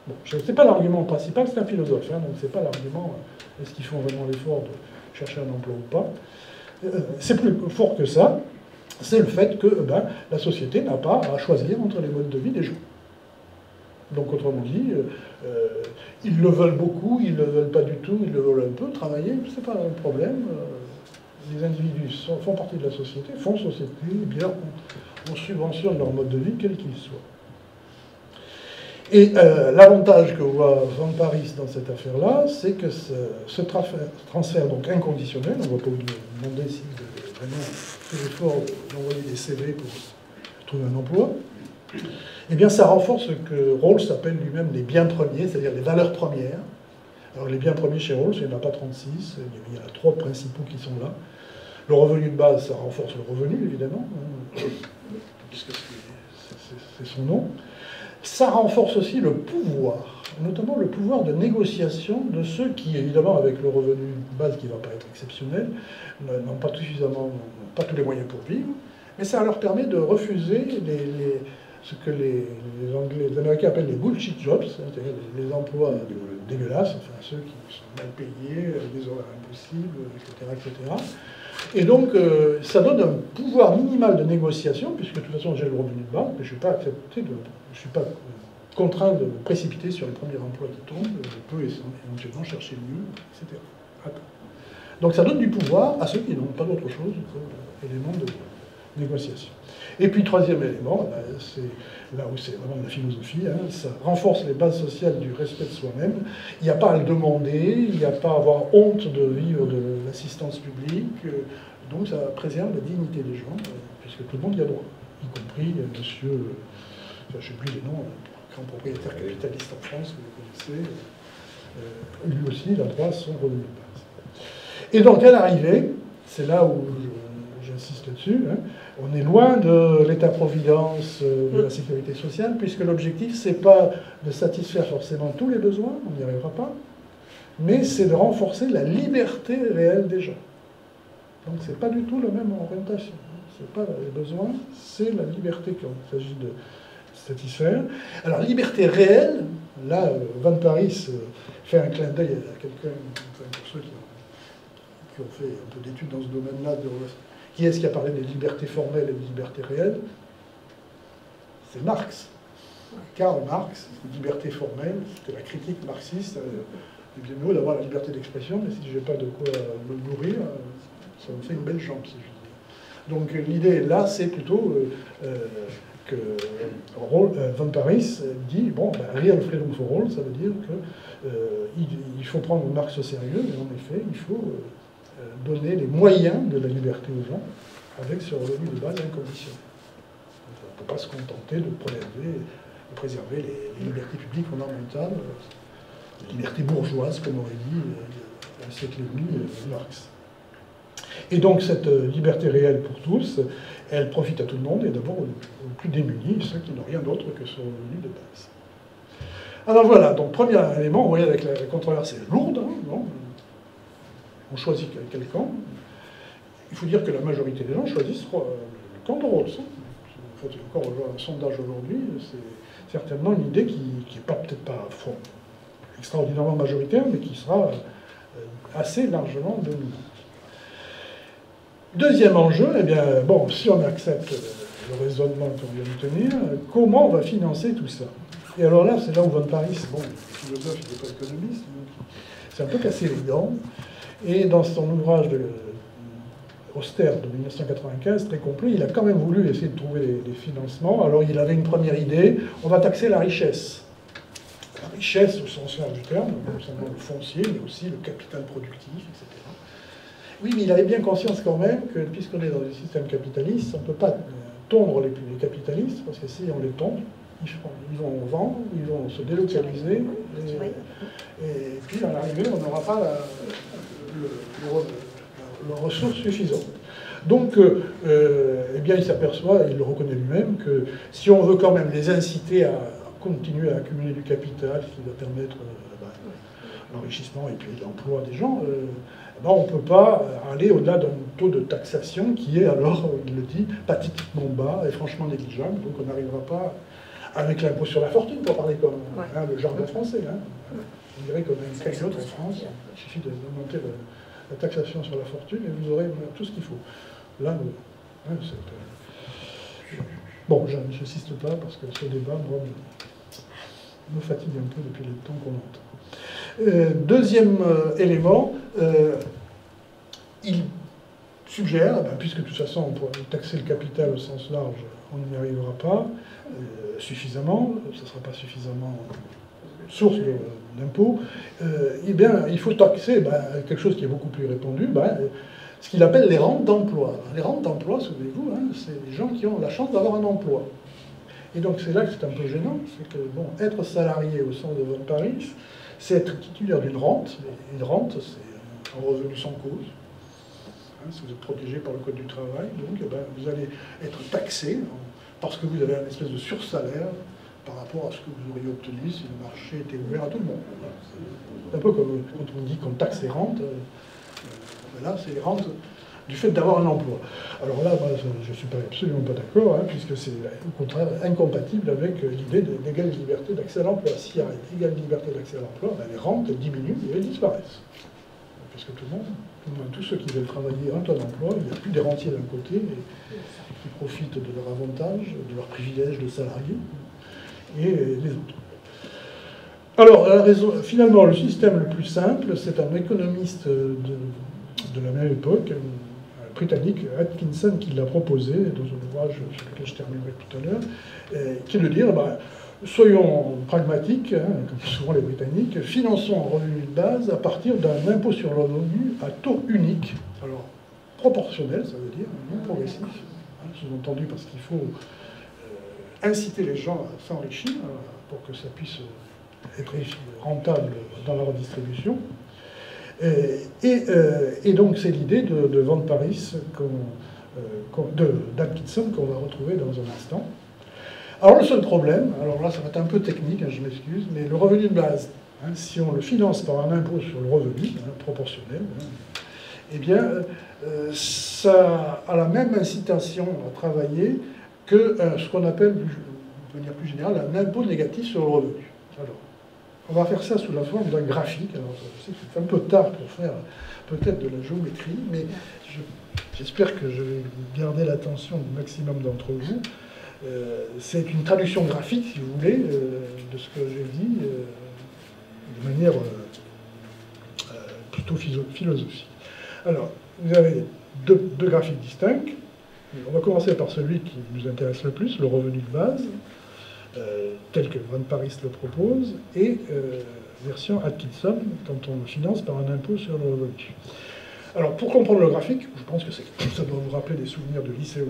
Bon, c'est pas l'argument principal, c'est un philosophe, hein, donc c'est pas l'argument est-ce qu'ils font vraiment l'effort de chercher un emploi ou pas. C'est plus fort que ça, c'est le fait que ben, la société n'a pas à choisir entre les modes de vie des gens. Donc autrement dit, ils le veulent beaucoup, ils ne le veulent pas du tout, ils le veulent un peu, travailler, c'est pas un problème. Les individus font partie de la société, font société, eh bien on subventionne leur mode de vie, quel qu'il soit. Et l'avantage que voit Van Parijs dans cette affaire-là, c'est que ce transfert donc inconditionnel, on ne va pas vous demander si vous avez vraiment fait l'effort d'envoyer des CV pour trouver un emploi, eh bien ça renforce ce que Rawls appelle lui-même les biens premiers, c'est-à-dire les valeurs premières. Alors les biens premiers chez Rawls, il n'y en a pas 36, il y en a 3 principaux qui sont là. Le revenu de base, ça renforce le revenu, évidemment, hein, puisque c'est son nom. Ça renforce aussi le pouvoir, notamment le pouvoir de négociation de ceux qui, évidemment, avec le revenu de base qui ne va pas être exceptionnel, n'ont pas suffisamment, n'ont pas tous les moyens pour vivre, mais ça leur permet de refuser ce que les Américains appellent les bullshit jobs, c'est-à-dire les emplois dégueulasses, enfin ceux qui sont mal payés, des horaires impossibles, etc. etc. Et donc, ça donne un pouvoir minimal de négociation, puisque de toute façon, j'ai le revenu de base, mais je ne suis pas accepté, je suis pas contraint de me précipiter sur le premier emploi qui tombe, je peux éventuellement chercher mieux, etc. Donc, ça donne du pouvoir à ceux qui n'ont pas d'autre chose que l'élément de négociation. Et puis, troisième élément, c'est là où c'est vraiment de la philosophie, hein, ça renforce les bases sociales du respect de soi-même. Il n'y a pas à le demander, il n'y a pas à avoir honte de vivre de l'assistance publique. Donc, ça préserve la dignité des gens, puisque tout le monde y a droit, y compris monsieur, enfin, je ne sais plus les noms, grand propriétaire capitaliste en France, vous le connaissez, lui aussi, il a droit à son revenu de base. Et donc, à l'arrivée, c'est là où j'insiste dessus, hein, on est loin de l'État-providence, de la sécurité sociale, puisque l'objectif, ce n'est pas de satisfaire forcément tous les besoins, on n'y arrivera pas, mais c'est de renforcer la liberté réelle des gens. Donc ce n'est pas du tout la même orientation. Ce n'est pas les besoins, c'est la liberté qu'il s'agit de satisfaire. Alors liberté réelle, là, Van Parijs fait un clin d'œil à quelqu'un, enfin, pour ceux qui ont fait un peu d'études dans ce domaine-là, qui est-ce qui a parlé des libertés formelles et des libertés réelles? C'est Marx. Karl Marx, liberté formelle, c'était la critique marxiste. C'est bien beau d'avoir la liberté d'expression, mais si je n'ai pas de quoi me nourrir, ça me fait une belle jambe, si je dis. Donc l'idée là, c'est plutôt que Van Parijs dit, bon, ben, real freedom for all, ça veut dire qu'il faut prendre Marx au sérieux, mais en effet, il faut donner les moyens de la liberté aux gens avec ce revenu de base inconditionnel. On ne peut pas se contenter de préserver les libertés publiques fondamentales, les libertés bourgeoises, comme aurait dit un siècle et demi Marx. Et donc cette liberté réelle pour tous, elle profite à tout le monde, et d'abord aux plus démunis, ceux qui n'ont rien d'autre que ce revenu de base. Alors voilà, donc premier élément, vous voyez avec la controverse est lourde, hein, non ? On choisit quel camp. Il faut dire que la majorité des gens choisissent le camp de Rawls. En fait, encore un sondage aujourd'hui, c'est certainement une idée qui n'est peut-être pas extraordinairement majoritaire, mais qui sera assez largement dominante. Deuxième enjeu, eh bien, bon, si on accepte le raisonnement qu'on vient de tenir, comment on va financer tout ça? Et alors là, c'est là où Van Parijs, bon, philosophe, il n'est pas économiste, c'est un peu cassé les dents. Et dans son ouvrage austère de 1995, très complet, il a quand même voulu essayer de trouver des financements. Alors il avait une première idée, on va taxer la richesse. richesse au sens large du terme, non seulement le foncier, mais aussi le capital productif, etc. Oui, mais il avait bien conscience quand même que, puisqu'on est dans un système capitaliste, on ne peut pas tondre les capitalistes, parce que si on les tombe, ils vont vendre, ils vont se délocaliser, et puis à l'arrivée, on n'aura pas la ressource suffisante. Donc, eh bien, il s'aperçoit, il le reconnaît lui-même, que si on veut quand même les inciter à continuer à accumuler du capital, ce qui va permettre l'enrichissement et puis l'emploi des gens, on ne peut pas aller au-delà d'un taux de taxation qui est, alors, il le dit, pathétiquement bas et franchement négligeable, donc on n'arrivera pas avec l'impôt sur la fortune, pour parler comme le jargon français. On dirait qu'on a une taxe autre en France, il suffit d'augmenter la taxation sur la fortune et vous aurez tout ce qu'il faut. Là, nous, bon, je n'insiste pas parce que ce débat, moi, me fatigue un peu depuis le temps qu'on entend. Deuxième élément, il suggère, puisque de toute façon on pourrait taxer le capital au sens large, on n'y arrivera pas suffisamment, ce ne sera pas suffisamment source d'impôts, eh bien il faut taxer quelque chose qui est beaucoup plus répandu, ce qu'il appelle les rentes d'emploi. Les rentes d'emploi, souvenez-vous, c'est les gens qui ont la chance d'avoir un emploi. Et donc c'est là que c'est un peu gênant, c'est que, bon, être salarié au sens de Van Parijs, c'est être titulaire d'une rente, et une rente, c'est un revenu sans cause. Si vous êtes protégé par le Code du travail, donc vous allez être taxé parce que vous avez un espèce de sursalaire par rapport à ce que vous auriez obtenu si le marché était ouvert à tout le monde. C'est un peu comme quand on dit qu'on taxe les rentes. Là, c'est les rentes du fait d'avoir un emploi. Alors là, je ne suis absolument pas d'accord, puisque c'est au contraire incompatible avec l'idée d'égale liberté d'accès à l'emploi. S'il y a une égale liberté d'accès à l'emploi, les rentes diminuent et elles disparaissent. Parce que tout le monde, tous ceux qui veulent travailler ont un emploi, il n'y a plus des rentiers d'un côté qui profitent de leur avantage, de leur privilège de salarié, et les autres. Alors, finalement, le système le plus simple, c'est un économiste de la même époque, britannique, Atkinson, qui l'a proposé, dans un ouvrage sur lequel je terminerai tout à l'heure, qui est de dire, soyons pragmatiques, comme souvent les Britanniques, finançons un revenu de base à partir d'un impôt sur le revenu à taux unique, alors proportionnel, ça veut dire, non progressif, sous-entendu parce qu'il faut inciter les gens à s'enrichir pour que ça puisse être rentable dans la redistribution. Et donc c'est l'idée de Van Parijs, d'Atkinson, qu'on va retrouver dans un instant. Alors le seul problème, alors là ça va être un peu technique, je m'excuse, mais le revenu de base, si on le finance par un impôt sur le revenu, proportionnel, eh bien ça a la même incitation à travailler que ce qu'on appelle, de manière plus générale, un impôt négatif sur le revenu. Alors, on va faire ça sous la forme d'un graphique. Alors, je sais que c'est un peu tard pour faire peut-être de la géométrie, mais j'espère que je vais garder l'attention du maximum d'entre vous. C'est une traduction graphique, si vous voulez, de ce que j'ai dit de manière plutôt philosophique. Alors, vous avez deux graphiques distincts. On va commencer par celui qui nous intéresse le plus, le revenu de base. Tel que Van Parijs le propose, et version Atkinson, quand on le finance par un impôt sur le revenu. Alors, pour comprendre le graphique, je pense que ça doit vous rappeler des souvenirs de lycée, on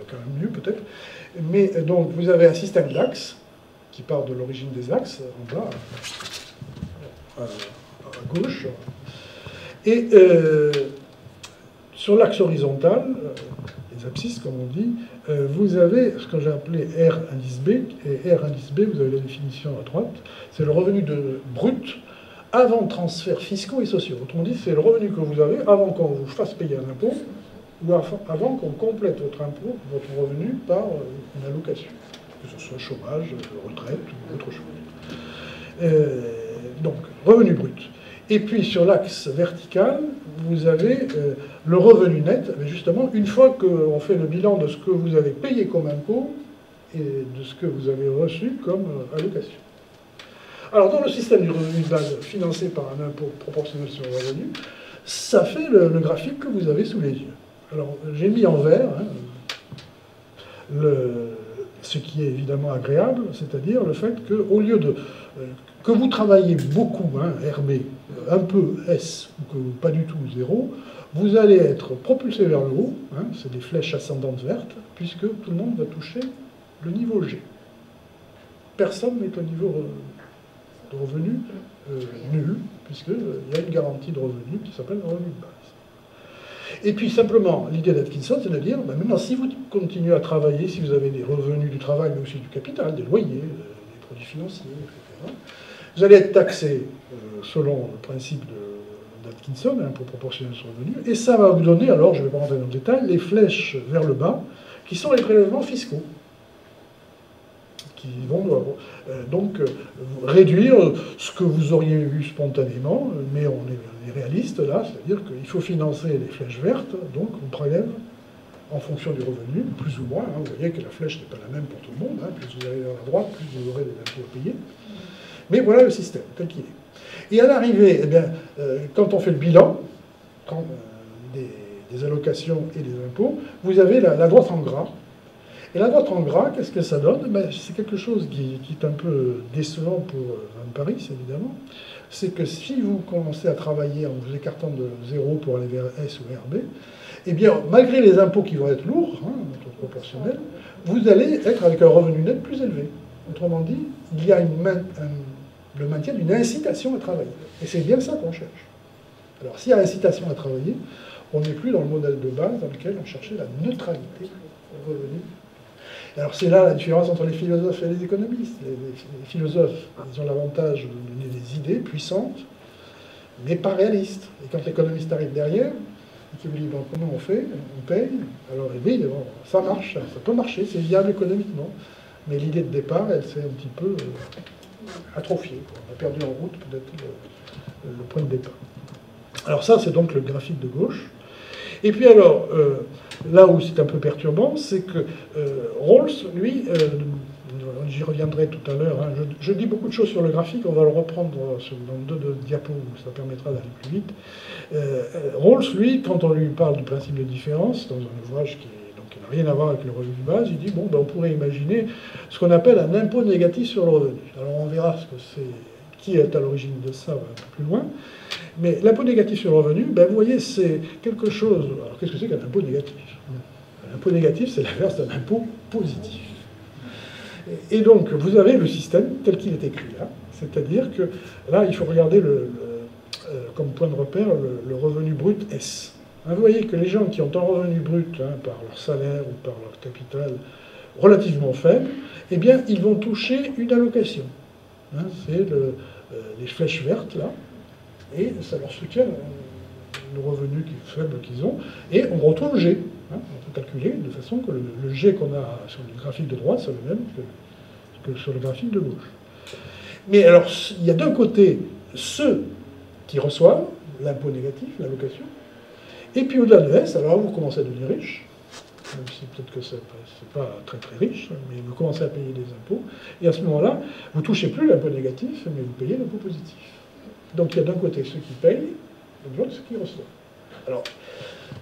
va quand même mieux peut-être, mais donc vous avez un système d'axes, qui part de l'origine des axes, en bas, à gauche, et sur l'axe horizontal, les abscisses comme on dit, vous avez ce que j'ai appelé R indice B, et R indice B, vous avez la définition à droite, c'est le revenu brut avant transferts fiscaux et sociaux. Autrement dit, c'est le revenu que vous avez avant qu'on vous fasse payer un impôt, ou avant qu'on complète votre impôt, votre revenu, par une allocation, que ce soit chômage, retraite ou autre chose. Donc, revenu brut. Et puis sur l'axe vertical, vous avez le revenu net, mais justement, une fois qu'on fait le bilan de ce que vous avez payé comme impôt et de ce que vous avez reçu comme allocation. Alors dans le système du revenu de base financé par un impôt proportionnel sur le revenu, ça fait le graphique que vous avez sous les yeux. Alors j'ai mis en vert ce qui est évidemment agréable, c'est-à-dire le fait que, au lieu de... que vous travaillez beaucoup, hein, RB, un peu S, ou que pas du tout zéro, vous allez être propulsé vers le haut, hein, c'est des flèches ascendantes vertes, puisque tout le monde va toucher le niveau G. Personne n'est au niveau de revenu nul, puisqu'il y a une garantie de revenu qui s'appelle le revenu de base. Et puis simplement, l'idée d'Atkinson, c'est de dire, ben maintenant, si vous continuez à travailler, si vous avez des revenus du travail, mais aussi du capital, des loyers, des produits financiers, etc., vous allez être taxé selon le principe d'Atkinson, hein, pour proportionner son revenu, et ça va vous donner, alors je ne vais pas rentrer dans le détail, les flèches vers le bas, qui sont les prélèvements fiscaux, qui vont donc réduire ce que vous auriez eu spontanément, mais on est réaliste là, c'est-à-dire qu'il faut financer les flèches vertes, donc on prélève en fonction du revenu, plus ou moins, hein. Vous voyez que la flèche n'est pas la même pour tout le monde, hein. Plus vous allez vers la droite, plus vous aurez des impôts à payer, mais voilà le système tel qu'il est. Et à l'arrivée, eh bien, quand on fait le bilan des allocations et des impôts, vous avez la droite en gras. Et la droite en gras, qu'est-ce que ça donne? Ben, c'est quelque chose qui est un peu décevant pour Van Parijs, évidemment. C'est que si vous commencez à travailler en vous écartant de zéro pour aller vers S ou RB, eh bien, malgré les impôts qui vont être lourds, hein, proportionnels, vous allez être avec un revenu net plus élevé. Autrement dit, il y a le maintien d'une incitation à travailler. Et c'est bien ça qu'on cherche. Alors, s'il y a incitation à travailler, on n'est plus dans le modèle de base dans lequel on cherchait la neutralité au revenu. Alors c'est là la différence entre les philosophes et les économistes. Les philosophes, ils ont l'avantage de donner des idées puissantes, mais pas réalistes. Et quand l'économiste arrive derrière, et qu'il vous dit bon, comment on fait, on paye, alors eh bien, bon, ça marche, ça peut marcher, c'est viable économiquement. Mais l'idée de départ, elle s'est un petit peu atrophiée. On a perdu en route peut-être le point de départ. Alors ça, c'est donc le graphique de gauche. Et puis alors, là où c'est un peu perturbant, c'est que Rawls, lui, j'y reviendrai tout à l'heure, hein, je dis beaucoup de choses sur le graphique, on va le reprendre dans deux diapos, ça permettra d'aller plus vite. Rawls, lui, quand on lui parle du principe de différence, dans un ouvrage qui n'a rien à voir avec le revenu de base, il dit, bon, ben, on pourrait imaginer ce qu'on appelle un impôt négatif sur le revenu. Alors on verra ce que c'est, qui est à l'origine de ça, on va un peu plus loin. Mais l'impôt négatif sur le revenu, ben vous voyez, c'est quelque chose... Alors, qu'est-ce que c'est qu'un impôt négatif? L'impôt négatif, c'est l'inverse d'un impôt positif. Et donc, vous avez le système tel qu'il est écrit là. C'est-à-dire que, là, il faut regarder comme point de repère le revenu brut S. Hein, vous voyez que les gens qui ont un revenu brut, hein, par leur salaire ou par leur capital relativement faible, eh bien, ils vont toucher une allocation. Hein, c'est les flèches vertes, là. Et ça leur soutient le revenu faible qu'ils ont, et on retrouve G. Hein, on peut calculer de façon que le G qu'on a sur le graphique de droite, c'est le même que sur le graphique de gauche. Mais alors, il y a d'un côté ceux qui reçoivent l'impôt négatif, l'allocation, et puis au-delà de S, alors vous commencez à devenir riche, même si peut-être que c'est pas très très riche, mais vous commencez à payer des impôts, et à ce moment-là, vous ne touchez plus l'impôt négatif, mais vous payez l'impôt positif. Donc il y a d'un côté ceux qui payent, et de l'autre ceux qui reçoivent. Alors,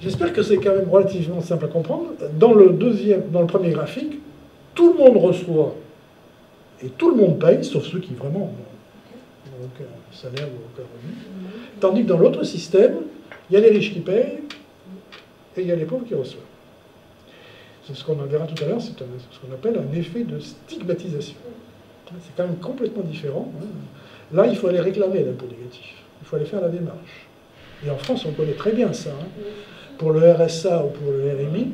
j'espère que c'est quand même relativement simple à comprendre. Dans le premier graphique, tout le monde reçoit et tout le monde paye, sauf ceux qui vraiment n'ont aucun salaire ou aucun revenu. Tandis que dans l'autre système, il y a les riches qui payent et il y a les pauvres qui reçoivent. C'est ce qu'on verra tout à l'heure, c'est ce qu'on appelle un effet de stigmatisation. C'est quand même complètement différent. Là, il faut aller réclamer l'impôt négatif. Il faut aller faire la démarche. Et en France, on connaît très bien ça. Hein. Pour le RSA ou pour le RMI,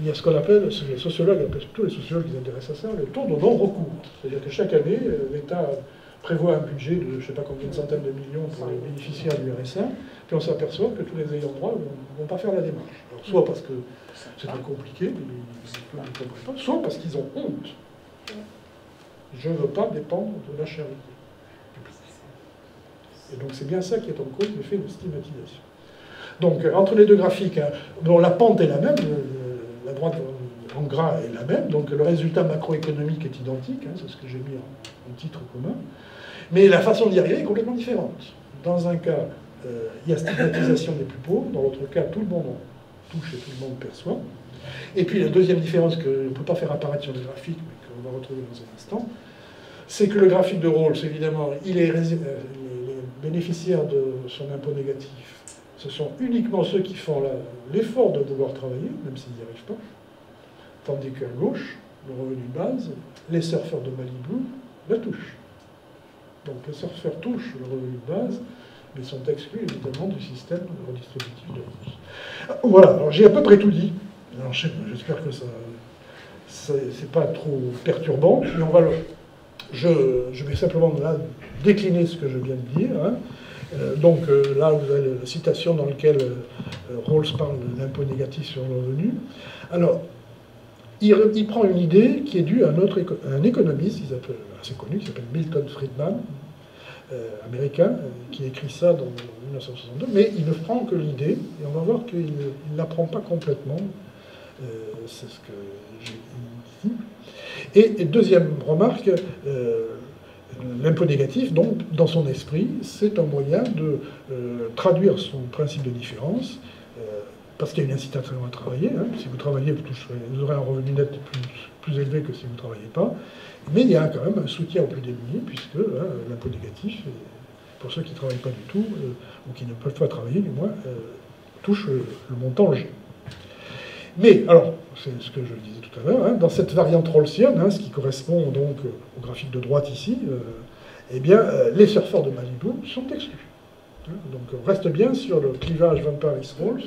il y a ce qu'on appelle, ce que les sociologues appellent, surtout les sociologues qui s'intéressent à ça, le taux de non-recours. C'est-à-dire que chaque année, l'État prévoit un budget de je ne sais pas combien de centaines de millions pour les bénéficiaires du RSA, puis on s'aperçoit que tous les ayants droit ne vont pas faire la démarche. Alors, soit parce que c'est très compliqué, mais ils ne comprennent pas, soit parce qu'ils ont honte. Je ne veux pas dépendre de la charité. Et donc c'est bien ça qui est en cause, l'effet de stigmatisation. Donc entre les deux graphiques, hein, bon, la pente est la même, la droite en gras est la même, donc le résultat macroéconomique est identique, hein, c'est ce que j'ai mis en titre commun, mais la façon d'y arriver est complètement différente. Dans un cas, il y a stigmatisation des plus pauvres, dans l'autre cas, tout le monde touche et tout le monde perçoit. Et puis la deuxième différence qu'on ne peut pas faire apparaître sur le graphique, mais qu'on va retrouver dans un instant, c'est que le graphique de Rawls, évidemment, il est les bénéficiaires de son impôt négatif. Ce sont uniquement ceux qui font l'effort de vouloir travailler, même s'ils n'y arrivent pas. Tandis qu'à gauche, le revenu de base, les surfeurs de Malibu la touchent. Donc les surfeurs touchent le revenu de base, mais sont exclus évidemment du système redistributif de Rawls. Voilà, alors j'ai à peu près tout dit. Alors j'espère que ça c'est pas trop perturbant. Mais on va je vais simplement là décliner ce que je viens de dire. Hein. Donc là, vous avez la citation dans laquelle Rawls parle d'impôt négatif sur le revenu. Alors, il prend une idée qui est due à un économiste, assez connu, qui s'appelle Milton Friedman, américain, qui écrit ça dans 1962, mais il ne prend que l'idée, et on va voir qu'il ne l'apprend pas complètement. C'est ce que j'ai dit. Et deuxième remarque, l'impôt négatif, donc, dans son esprit, c'est un moyen de traduire son principe de différence, parce qu'il y a une incitation à travailler. Hein. Si vous travaillez, vous aurez un revenu net plus élevé que si vous ne travaillez pas. Mais il y a quand même un soutien aux plus démunis, puisque l'impôt négatif, pour ceux qui ne travaillent pas du tout, ou qui ne peuvent pas travailler, du moins, touche le montant G. Mais, alors, c'est ce que je disais tout à l'heure, hein, dans cette variante rawlsienne, ce qui correspond donc au graphique de droite ici, les surfeurs de Malibu sont exclus. Hein, donc on reste bien sur le clivage Van Parijs-Rawls.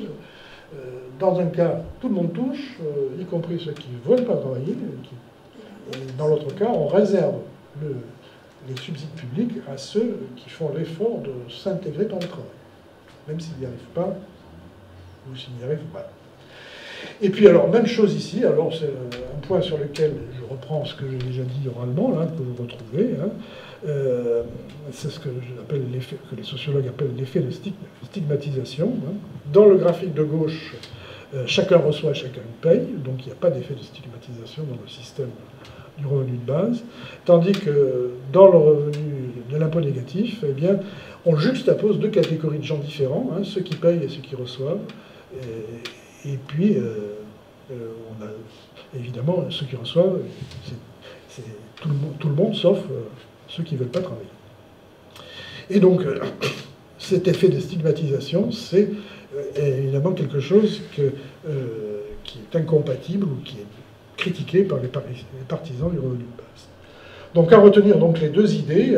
Dans un cas, tout le monde touche, y compris ceux qui ne veulent pas travailler. Et dans l'autre cas, on réserve les subsides publics à ceux qui font l'effort de s'intégrer dans le travail, même s'ils n'y arrivent pas ou s'ils n'y arrivent pas. Et puis alors, même chose ici, alors c'est un point sur lequel je reprends ce que j'ai déjà dit oralement, là, que vous retrouvez, c'est ce que les sociologues appellent l'effet de stigmatisation. Hein. Dans le graphique de gauche, chacun reçoit, chacun paye, donc il n'y a pas d'effet de stigmatisation dans le système du revenu de base, tandis que dans le revenu de l'impôt négatif, eh bien, on juxtapose deux catégories de gens différents, hein, ceux qui payent et ceux qui reçoivent, et puis, on a évidemment ceux qui reçoivent, c'est tout le monde sauf ceux qui ne veulent pas travailler. Et donc, cet effet de stigmatisation, c'est évidemment quelque chose qui est incompatible ou qui est critiqué par les partisans du revenu de base. Donc, à retenir donc, les deux idées.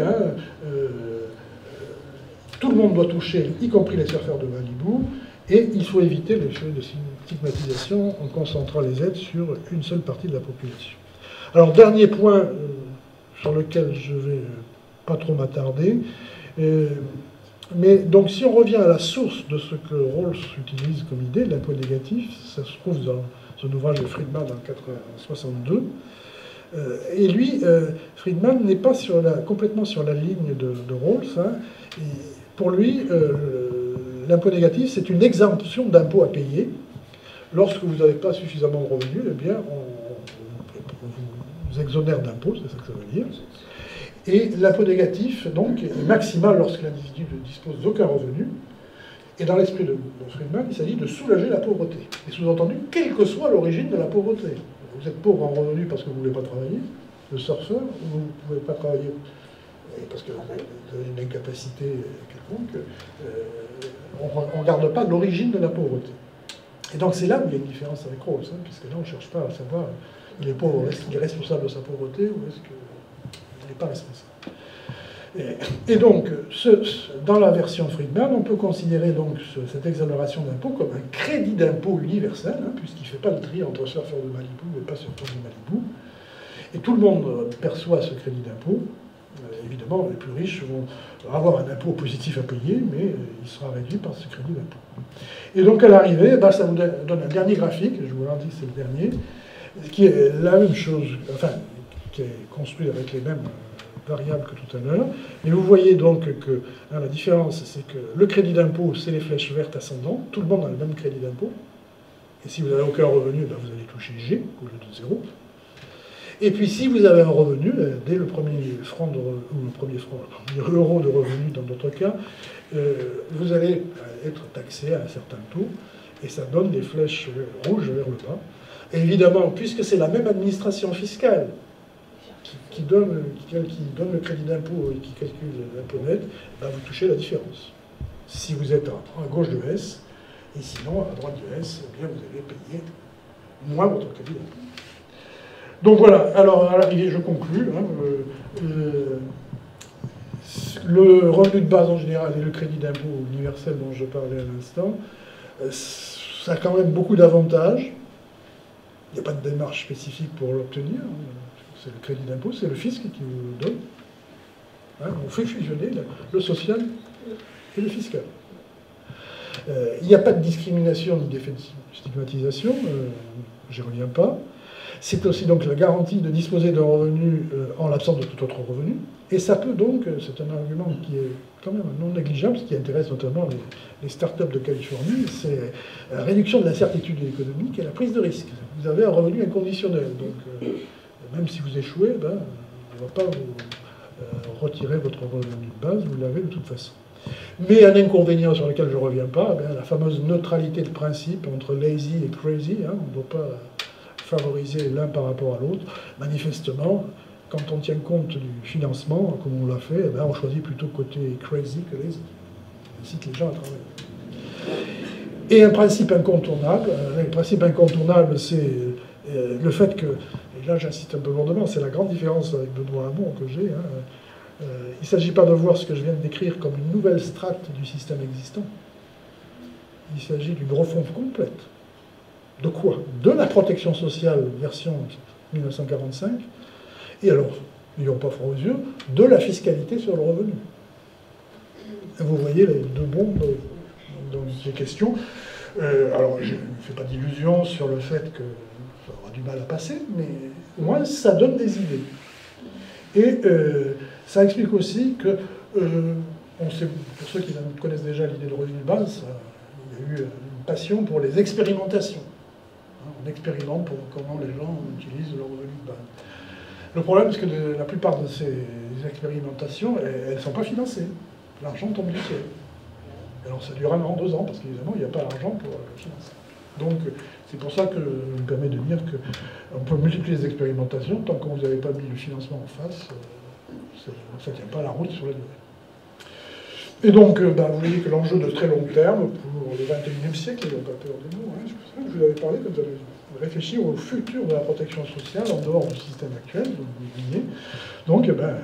Tout le monde doit toucher, y compris les surfeurs de Malibu. Et il faut éviter les effets de stigmatisation en concentrant les aides sur une seule partie de la population. Alors, dernier point sur lequel je ne vais pas trop m'attarder, mais donc si on revient à la source de ce que Rawls utilise comme idée, l'impôt négatif, ça se trouve dans son ouvrage de Friedman en 1962, et lui, Friedman n'est pas complètement sur la ligne de Rawls, hein, et pour lui, l'impôt négatif, c'est une exemption d'impôt à payer. Lorsque vous n'avez pas suffisamment de revenus, eh bien, on vous exonère d'impôt, c'est ça que ça veut dire. Et l'impôt négatif, donc, est maximal lorsque l'individu ne dispose d'aucun revenu. Et dans l'esprit de Friedman, il s'agit de soulager la pauvreté. Et sous-entendu, quelle que soit l'origine de la pauvreté. Vous êtes pauvre en revenu parce que vous ne voulez pas travailler, le surfeur, vous ne pouvez pas travailler parce que vous avez une incapacité quelconque. On ne regarde pas l'origine de la pauvreté. Et donc c'est là où il y a une différence avec Rawls, hein, puisque là on ne cherche pas à savoir il est pauvre, est-ce qu'il est responsable de sa pauvreté ou est-ce qu'il n'est pas responsable. Et donc, dans la version Friedman, on peut considérer donc cette exonération d'impôt comme un crédit d'impôt universel, hein, puisqu'il ne fait pas le tri entre surfeurs de Malibu et pas surfeurs de Malibu. Et tout le monde perçoit ce crédit d'impôt. Évidemment, les plus riches vont avoir un impôt positif à payer, mais il sera réduit par ce crédit d'impôt. Et donc, à l'arrivée, ça vous donne un dernier graphique, je vous l'en dis, c'est le dernier, qui est la même chose, enfin, qui est construit avec les mêmes variables que tout à l'heure. Et vous voyez donc que la différence, c'est que le crédit d'impôt, c'est les flèches vertes ascendantes, tout le monde a le même crédit d'impôt. Et si vous n'avez aucun revenu, vous allez toucher G au lieu de 0. Et puis, si vous avez un revenu, dès le premier franc ou le premier euro de revenu dans d'autres cas, vous allez être taxé à un certain taux, et ça donne des flèches rouges vers le bas. Et évidemment, puisque c'est la même administration fiscale qui donne le crédit d'impôt et qui calcule l'impôt net, ben vous touchez la différence. Si vous êtes à gauche de S, et sinon à droite de S, eh bien vous allez payer moins votre crédit d'impôt. Donc voilà, alors à l'arrivée, je conclue. Hein, le revenu de base en général et le crédit d'impôt universel dont je parlais à l'instant, ça a quand même beaucoup d'avantages. Il n'y a pas de démarche spécifique pour l'obtenir. C'est le crédit d'impôt, c'est le fisc qui vous le donne. Hein, on fait fusionner le social et le fiscal. Il n'y a pas de discrimination ni d'effet de stigmatisation, j'y reviens pas. C'est aussi donc la garantie de disposer d'un revenu en l'absence de tout autre revenu. Et ça peut donc, c'est un argument qui est quand même non négligeable, ce qui intéresse notamment les startups de Californie, c'est la réduction de l'incertitude économique et la prise de risque. Vous avez un revenu inconditionnel. Donc même si vous échouez, ben, on ne va pas vous retirer votre revenu de base, vous l'avez de toute façon. Mais un inconvénient sur lequel je ne reviens pas, ben, la fameuse neutralité de principe entre lazy et crazy, hein, on ne doit pas favoriser l'un par rapport à l'autre. Manifestement, quand on tient compte du financement, comme on l'a fait, eh bien, on choisit plutôt côté crazy que lazy. Incite les gens à travailler. Et un principe incontournable, c'est le fait que, et là j'insiste un peu lourdement, c'est la grande différence avec Benoît Hamon que j'ai, hein. Il ne s'agit pas de voir ce que je viens de décrire comme une nouvelle strate du système existant. Il s'agit d'une refonte complète. De quoi? De la protection sociale version 1945, et alors, n'ayons pas froid aux yeux, de la fiscalité sur le revenu. Et vous voyez les deux bombes dans ces questions. Alors, je ne fais pas d'illusion sur le fait que ça aura du mal à passer, mais au moins, ça donne des idées. Et ça explique aussi que, on sait, pour ceux qui connaissent déjà l'idée de revenu de base, il y a eu une passion pour les expérimentations. On expérimente pour comment les gens utilisent leur revenu de base. Le problème, c'est que la plupart de ces expérimentations, elles ne sont pas financées. L'argent tombe du ciel. Alors ça dure un an, 2 ans, parce qu'évidemment, il n'y a pas l'argent pour le financer. Donc c'est pour ça que je me permets de dire qu'on peut multiplier les expérimentations, tant que vous n'avez pas mis le financement en face, ça ne tient pas la route sur la durée. Et donc, ben, vous voyez que l'enjeu de très long terme, pour le 21e siècle, ils n'ont pas peur des mots, hein, c'est pour ça que je vous avais parlé, que vous avez réfléchi au futur de la protection sociale en dehors du système actuel, donc vous oubliez. Donc, ben,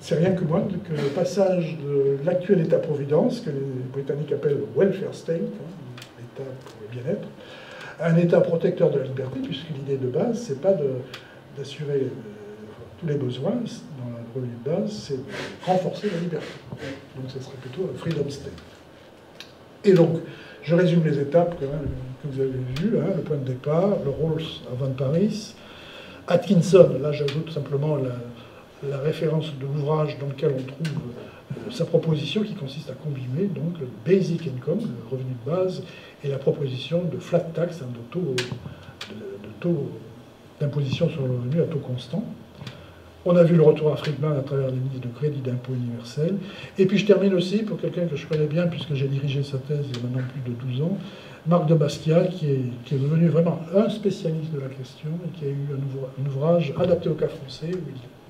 c'est rien que moi que le passage de l'actuel État-providence, que les Britanniques appellent le welfare state, hein, l'État pour le bien-être, à un État protecteur de la liberté, puisque l'idée de base, c'est pas d'assurer tous les besoins, revenu de base, c'est renforcer la liberté. Donc ce serait plutôt un freedom state. Et donc, je résume les étapes que vous avez vues, hein, le point de départ, le Rawls à Van Parijs, Atkinson, là j'ajoute simplement la référence de l'ouvrage dans lequel on trouve sa proposition qui consiste à combiner donc le basic income, le revenu de base, et la proposition de flat tax, hein, de taux d'imposition sur le revenu à taux constant. On a vu le retour à Friedman à travers l'indice de crédit d'impôt universel. Et puis je termine aussi, pour quelqu'un que je connais bien, puisque j'ai dirigé sa thèse il y a maintenant plus de 12 ans, Marc de Basquiat, qui est devenu vraiment un spécialiste de la question et qui a eu un ouvrage adapté au cas français, où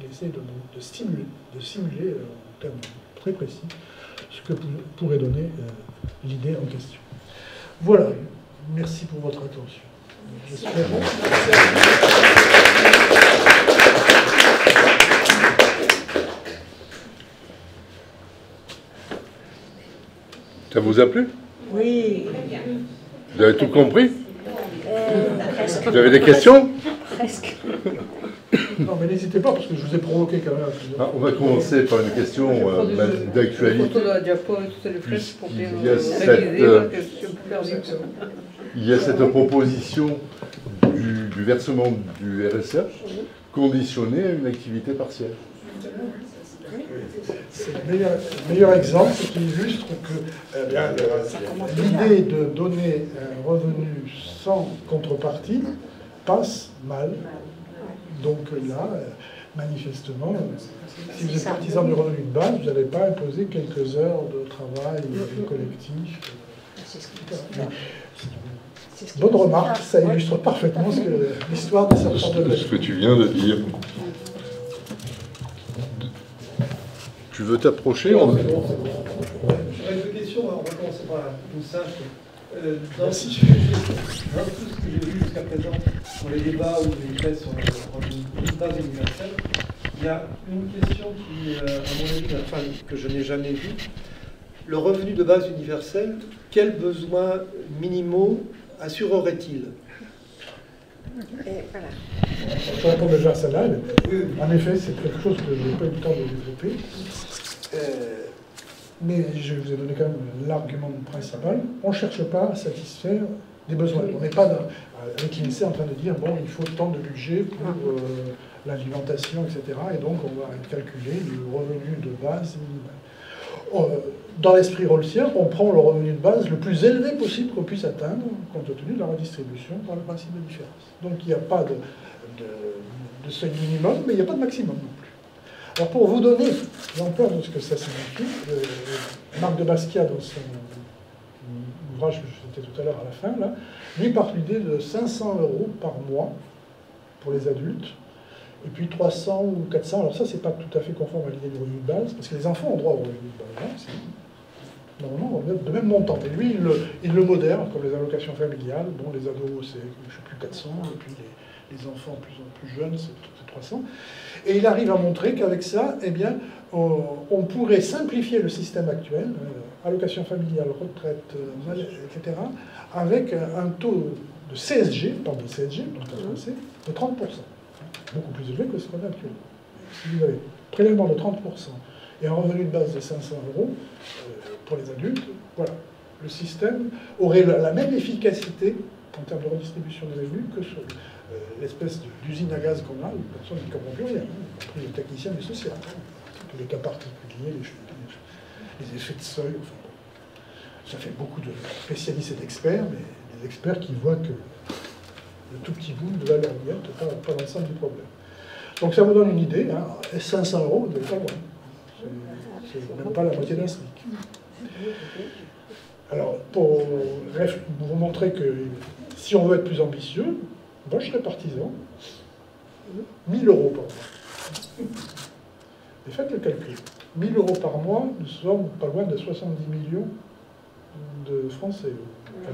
il essaie de simuler en termes très précis ce que pourrait donner l'idée en question. Voilà. Merci pour votre attention. Ça vous a plu? Oui. Vous avez tout compris? Vous avez des questions? Presque. Non, mais n'hésitez pas, parce que je vous ai provoqué quand même. Ah, on va commencer par une question d'actualité. Il y a cette proposition du versement du RSA conditionnée à une activité partielle. C'est le meilleur exemple qui illustre que l'idée de donner un revenu sans contrepartie passe mal. Donc là, manifestement, si vous êtes partisan du revenu de base, vous n'allez pas imposer quelques heures de travail collectif. Bonne remarque, ça illustre parfaitement l'histoire de ce que tu viens de dire. Tu veux t'approcher? J'aurais deux questions, on va commencer par une simple. Dans tout ce que j'ai vu jusqu'à présent, sur les débats ou les thèses sur le base universel, il y a une question qui, à mon avis, enfin, que je n'ai jamais vue. Le revenu de base universel, quels besoins minimaux assurerait-il? Voilà. Je réponds déjà à celle-là. En effet, c'est quelque chose que je n'ai pas eu le temps de développer. Mais je vous ai donné quand même l'argument principal. On ne cherche pas à satisfaire des besoins. On n'est pas avec l'INSEE en train de dire bon, il faut tant de budget pour l'alimentation, etc. Et donc, on va calculer le revenu de base minimal. Dans l'esprit rawlsien, on prend le revenu de base le plus élevé possible qu'on puisse atteindre, compte tenu de la redistribution par le principe de différence. Donc il n'y a pas de seuil minimum, mais il n'y a pas de maximum non plus. Alors pour vous donner l'ampleur de ce que ça signifie, Marc de Basquiat, dans son ouvrage que je citais tout à l'heure à la fin, là, lui part l'idée de 500 € par mois pour les adultes, et puis 300 ou 400, alors ça c'est pas tout à fait conforme à l'idée du revenu de base, parce que les enfants ont droit au revenu de base, hein, normalement, de même montant. Et lui, il le modère, comme les allocations familiales. Bon, les ados, c'est, je sais plus, 400, et puis les enfants plus jeunes, c'est 300. Et il arrive à montrer qu'avec ça, eh bien, on pourrait simplifier le système actuel, allocation familiale, retraite, etc., avec un taux de CSG, pardon, de CSG, donc de 30%. Beaucoup plus élevé que ce qu'on a actuellement. Si vous avez prélèvement de 30%, et un revenu de base de 500 € pour les adultes, voilà. Le système aurait la même efficacité en termes de redistribution des revenus que sur l'espèce d'usine à gaz qu'on a, où personne ne comprend plus rien, y compris les techniciens du social, les cas particuliers, les effets de seuil, enfin bon. Ça fait beaucoup de spécialistes et d'experts, mais des experts qui voient que le tout petit bout de valeur nette, pas l'ensemble du problème. Donc ça vous donne une idée, hein, 500 €, vous n'avez pas loin. C'est même pas la moitié d'un SMIC. Alors, pour vous montrer que si on veut être plus ambitieux, moi je serais partisan, 1 000 € par mois. Et faites le calcul. 1 000 € par mois, nous sommes pas loin de 70 millions de Français,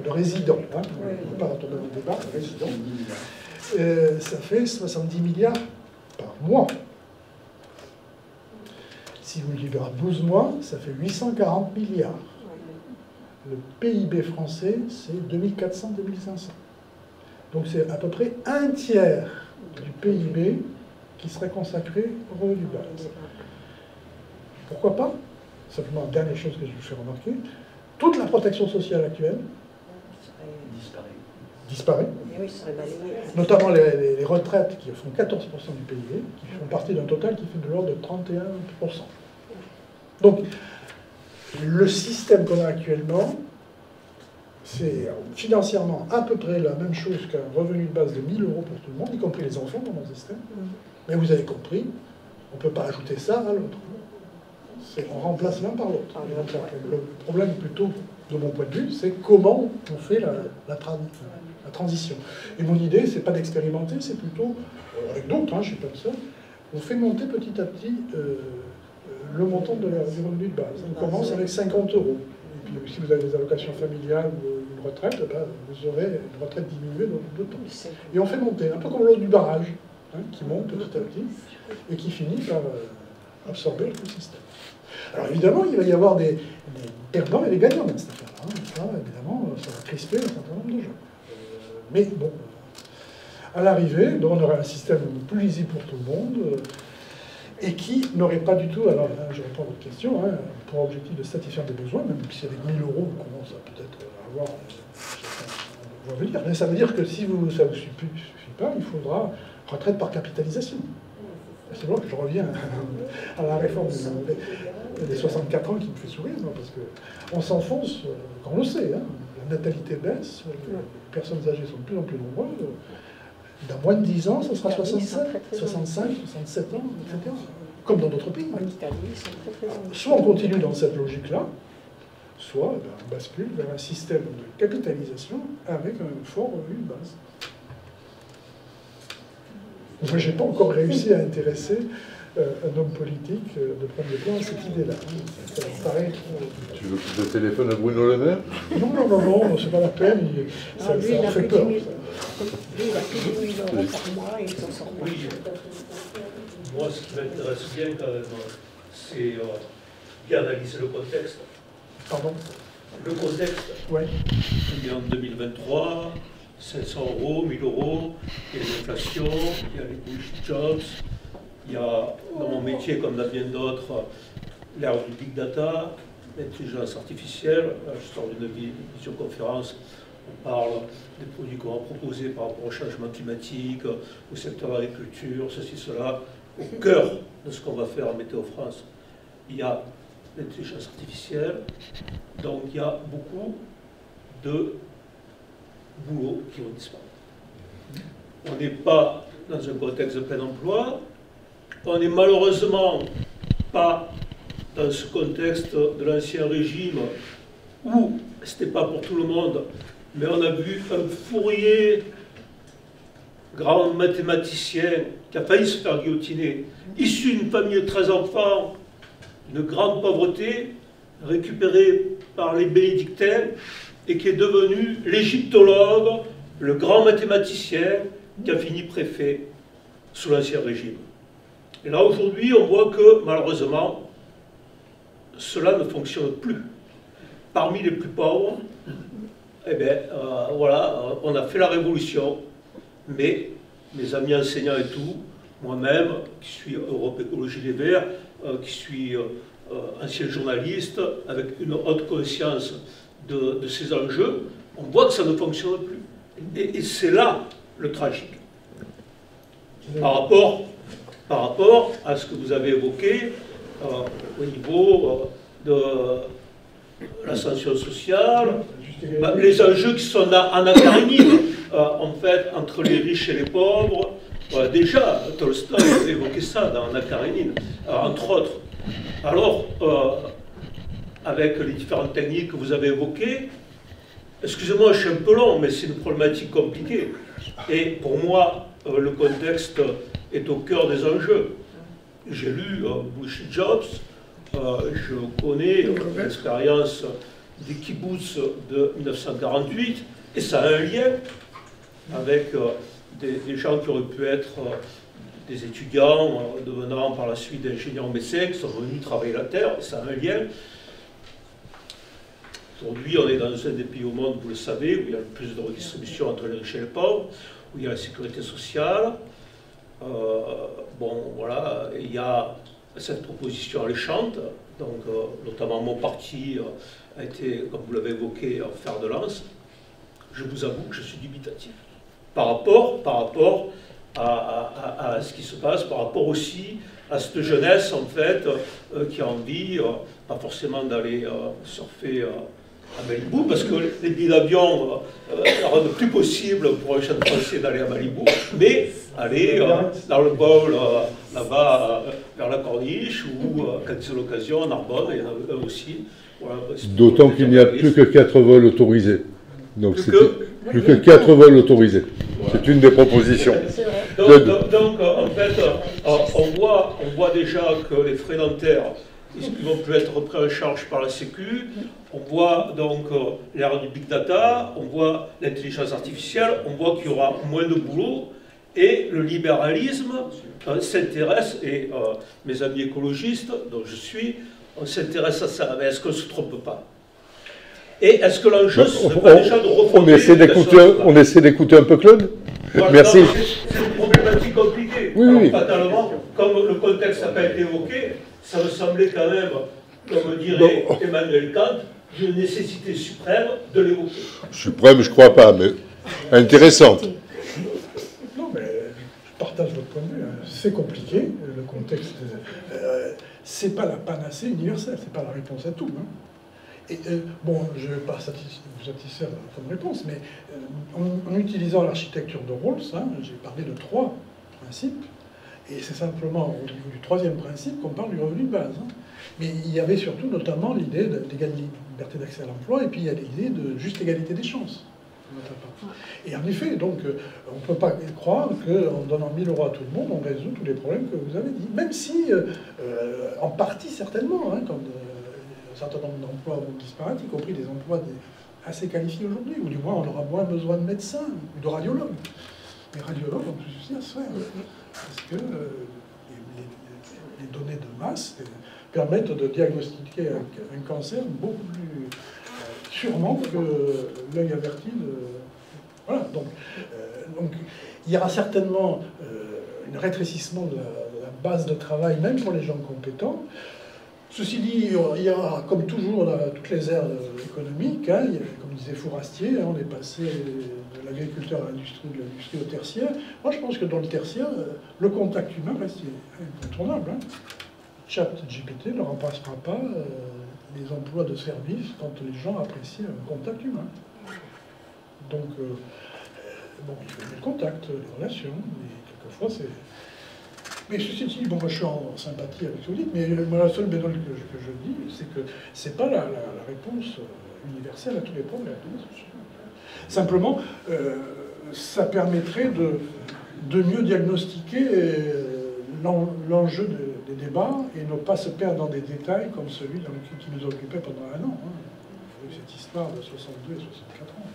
de résidents. Hein, on ne peut pas retourner dans le débat, résidents. Ça fait 70 milliards par mois. Si vous le vivez à 12 mois, ça fait 840 milliards. Le PIB français, c'est 2400-2500. Donc c'est à peu près un tiers du PIB qui serait consacré au revenu de base. Pourquoi pas? Simplement, dernière chose que je vous fais remarquer, toute la protection sociale actuelle disparaît. Notamment les retraites qui font 14% du PIB, qui font partie d'un total qui fait de l'ordre de 31%. Donc, le système qu'on a actuellement, c'est financièrement à peu près la même chose qu'un revenu de base de 1 000 € pour tout le monde, y compris les enfants dans mon système. Mais vous avez compris, on ne peut pas ajouter ça à l'autre. On remplace l'un par l'autre. Le problème plutôt, de mon point de vue, c'est comment on fait la transition. Et mon idée, c'est pas d'expérimenter, c'est plutôt, avec d'autres, hein, je ne suis pas le seul, on fait monter petit à petit le montant du revenu de base. On commence avec 50 €. Et puis si vous avez des allocations familiales ou une retraite, ben, vous aurez une retraite diminuée dans d'autres temps. Et on fait monter, un peu comme l'eau du barrage, hein, qui monte petit à petit et qui finit par absorber le système. Alors évidemment, il va y avoir des perdants et des gagnants dans cette affaire-là. Ça, évidemment, ça va crisper un certain nombre de gens. Mais bon, à l'arrivée, on aurait un système plus lisible pour tout le monde et qui n'aurait pas du tout, alors là, je reprends votre question, hein, pour objectif de satisfaire des besoins, même si avec 1 000 € on commence à peut-être avoir, on veut dire, mais ça veut dire que si vous, ça ne vous suffit pas, il faudra retraite par capitalisation. C'est bon que je reviens à la réforme des 64 ans qui me fait sourire, parce qu'on s'enfonce, quand on le sait, hein, la natalité baisse, les personnes âgées sont de plus en plus nombreuses, dans moins de 10 ans, ça sera 65, 67 ans, etc. Comme dans d'autres pays. Soit on continue dans cette logique-là, soit on bascule vers un système de capitalisation avec un fort revenu de base. Moi, je n'ai pas encore réussi à intéresser un homme politique de premier plan à cette idée-là. Ça me paraît... Tu veux que je téléphone à Bruno Le Maire? Non, c'est pas la peine. Ça me fait peur. Lui, il a plus de 1000 euros par mois et il s'en sort pas. Oui, moi, ce qui m'intéresse bien, quand même, c'est bien analyser le contexte. Pardon? Le contexte. Oui. Il est en 2023, 500 euros, 1000 euros, il y a l'inflation, il y a les bullshit jobs, il y a, dans mon métier, comme dans bien d'autres, l'ère du big data, l'intelligence artificielle. Là, je sors d'une visioconférence, on parle des produits qu'on va proposer par rapport au changement climatique, au secteur agriculture, ceci, cela, au cœur de ce qu'on va faire en Météo France. Il y a l'intelligence artificielle, donc il y a beaucoup de boulots qui vont disparaître. On n'est pas dans un contexte de plein emploi, on n'est malheureusement pas dans ce contexte de l'ancien régime où c'était pas pour tout le monde, mais on a vu un Fourier, grand mathématicien, qui a failli se faire guillotiner, issu d'une famille de 13 enfants, une grande pauvreté, récupérée par les bénédictins, et qui est devenu l'égyptologue, le grand mathématicien, qui a fini préfet sous l'Ancien Régime. Et là, aujourd'hui, on voit que, malheureusement, cela ne fonctionne plus. Parmi les plus pauvres, eh bien, voilà, on a fait la révolution, mais mes amis enseignants et tout, moi-même, qui suis Europe Écologie Les Verts, qui suis ancien journaliste, avec une haute conscience de ces enjeux, on voit que ça ne fonctionne plus. Et c'est là le tragique. Par rapport à ce que vous avez évoqué au niveau de l'ascension sociale, bah, les enjeux qui sont à Anna Karénine, en fait, entre les riches et les pauvres. Voilà, déjà, Tolstoï évoquait ça dans Anna Karénine, entre autres. Alors, avec les différentes techniques que vous avez évoquées, excusez-moi, je suis un peu long, mais c'est une problématique compliquée. Et pour moi, le contexte est au cœur des enjeux. J'ai lu Bullshit Jobs, je connais l'expérience des kibbutz de 1948, et ça a un lien avec... Des gens qui auraient pu être des étudiants, devenant par la suite ingénieurs médecins, qui sont venus travailler la terre, ça a un lien. Aujourd'hui, on est dans un des pays au monde, vous le savez, où il y a le plus de redistribution entre les riches et les pauvres, où il y a la sécurité sociale. Bon, voilà, il y a cette proposition alléchante, donc notamment mon parti a été, comme vous l'avez évoqué, en fer de lance. Je vous avoue que je suis dubitatif. Par rapport à ce qui se passe, par rapport aussi à cette jeunesse, en fait, qui a envie, pas forcément d'aller surfer à Malibu, parce que les billets d'avion rendent plus possible pour un jeune français d'aller à Malibu, mais aller dans le bol, là-bas, vers la Corniche, ou, quand c'est l'occasion, à Narbonne, il y en a aussi. Voilà, d'autant qu'il n'y a plus que 4 vols autorisés. Donc plus que 4 vols autorisés. Voilà. C'est une des propositions. Donc en fait, on voit déjà que les frais dentaires, ils vont plus être repris en charge par la Sécu. On voit donc l'ère du big data, on voit l'intelligence artificielle, on voit qu'il y aura moins de boulot. Et le libéralisme s'intéresse, et mes amis écologistes, dont je suis, on s'intéresse à ça. Mais est-ce qu'on ne se trompe pas ? Et est-ce que l'enjeu, c'est pas déjà de refonder... On essaie d'écouter un peu Claude. Voilà, merci. C'est une problématique compliquée. Oui, alors, oui. Fatalement, comme le contexte n'a pas été évoqué, ça me semblait quand même, comme dirait Emmanuel Kant, d'une nécessité suprême de l'évoquer. Suprême, je crois pas, mais intéressante. Non, mais je partage votre point de vue. Hein. C'est compliqué, le contexte. C'est pas la panacée universelle, c'est pas la réponse à tout. Hein. Et, bon, je ne vais pas vous satisfaire de votre réponse, mais en utilisant l'architecture de Rawls, hein, j'ai parlé de 3 principes, et c'est simplement au niveau du 3e principe qu'on parle du revenu de base. Hein. Mais il y avait surtout notamment l'idée d'égalité, liberté d'accès à l'emploi, et puis il y a l'idée de juste égalité des chances. Et en effet, donc, on ne peut pas croire qu'en donnant 1000 € à tout le monde, on résout tous les problèmes que vous avez dit. Même si, en partie certainement, hein, quand un certain nombre d'emplois vont disparaître, y compris des emplois assez qualifiés aujourd'hui, ou du moins on aura moins besoin de médecins ou de radiologues. Les radiologues vont plus suffire à se faire, parce que les données de masse permettent de diagnostiquer un cancer beaucoup plus sûrement que l'œil averti de... Voilà, donc il y aura certainement un rétrécissement de la base de travail, même pour les gens compétents. Ceci dit, il y aura, comme toujours, toutes les aires économiques, hein, comme disait Fourastier, hein, on est passé de l'agriculteur à l'industrie, de l'industrie au tertiaire. Moi, je pense que dans le tertiaire, le contact humain reste incontournable. Hein. ChatGPT ne remplacera pas les emplois de service quand les gens apprécient un contact humain. Donc, bon, il faut le contact, les relations, mais quelquefois, c'est... Mais ceci dit, bon, moi je suis en sympathie avec ce que vous dites, mais moi, la seule bémol que je dis, c'est que c'est pas la réponse universelle à tous les problèmes. Simplement, ça permettrait de mieux diagnostiquer l'enjeu des débats et ne pas se perdre dans des détails comme celui qui nous occupait pendant un an. Hein, avec cette histoire de 62 et 64 ans.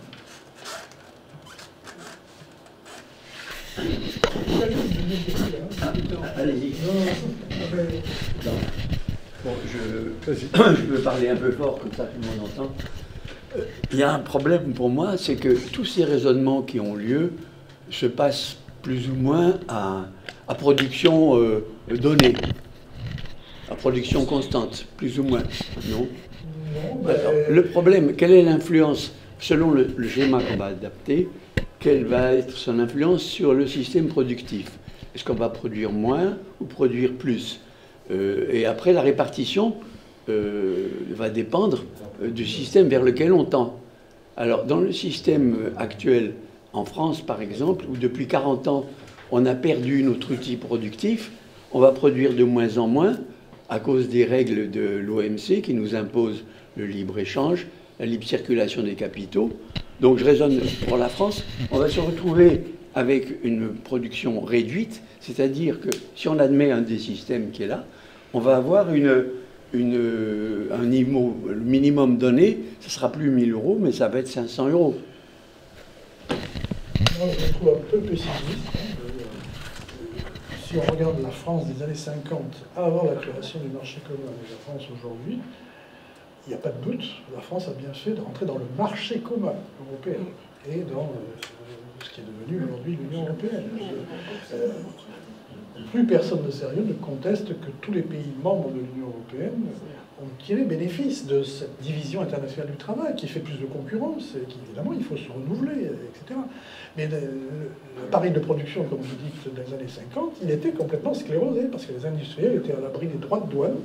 Allez-y. Bon, je peux parler un peu fort, comme ça tout le monde entend. Il y a un problème pour moi, c'est que tous ces raisonnements qui ont lieu se passent plus ou moins à production donnée, à production constante, plus ou moins. Non, alors, le problème, quelle est l'influence, selon le schéma qu'on va adapter, quelle va être son influence sur le système productif? Est-ce qu'on va produire moins ou produire plus? Et après, la répartition va dépendre du système vers lequel on tend. Alors, dans le système actuel, en France par exemple, où depuis 40 ans, on a perdu notre outil productif, on va produire de moins en moins à cause des règles de l'OMC qui nous imposent le libre-échange, la libre circulation des capitaux. Donc je raisonne pour la France, on va se retrouver avec une production réduite, c'est-à-dire que si on admet un des systèmes qui est là, on va avoir le minimum donné, ce ne sera plus 1000 €, mais ça va être 500 €. Moi je me trouve un peu pessimiste. Si on regarde la France des années 50, avant la création du marché commun avec la France aujourd'hui, il n'y a pas de doute, la France a bien fait de rentrer dans le marché commun européen et dans ce qui est devenu aujourd'hui l'Union européenne. Plus personne de sérieux ne conteste que tous les pays membres de l'Union européenne ont tiré bénéfice de cette division internationale du travail qui fait plus de concurrence et qui, évidemment, il faut se renouveler, etc. Mais l'appareil de production, comme vous dites, dans les années 50, il était complètement sclérosé parce que les industriels étaient à l'abri des droits de douane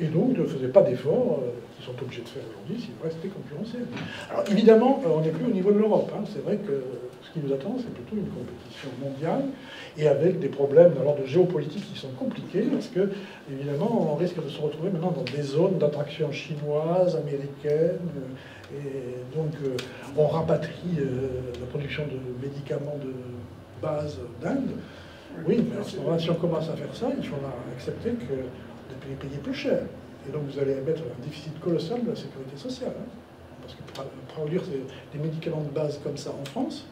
et donc ne faisaient pas d'efforts qu'ils sont obligés de faire aujourd'hui s'ils restaient concurrentiels. Alors évidemment, on n'est plus au niveau de l'Europe. Hein. C'est vrai que ce qui nous attend, c'est plutôt une compétition mondiale et avec des problèmes alors, de géopolitique qui sont compliqués parce que, évidemment, on risque de se retrouver maintenant dans des zones d'attraction chinoise, américaine, et donc on rapatrie la production de médicaments de base d'Inde. Oui, mais à ce moment-là, si on commence à faire ça, il faudra accepter que les payer plus cher. Et donc vous allez émettre un déficit colossal de la sécurité sociale. Hein. Parce que pour produire des médicaments de base comme ça en France,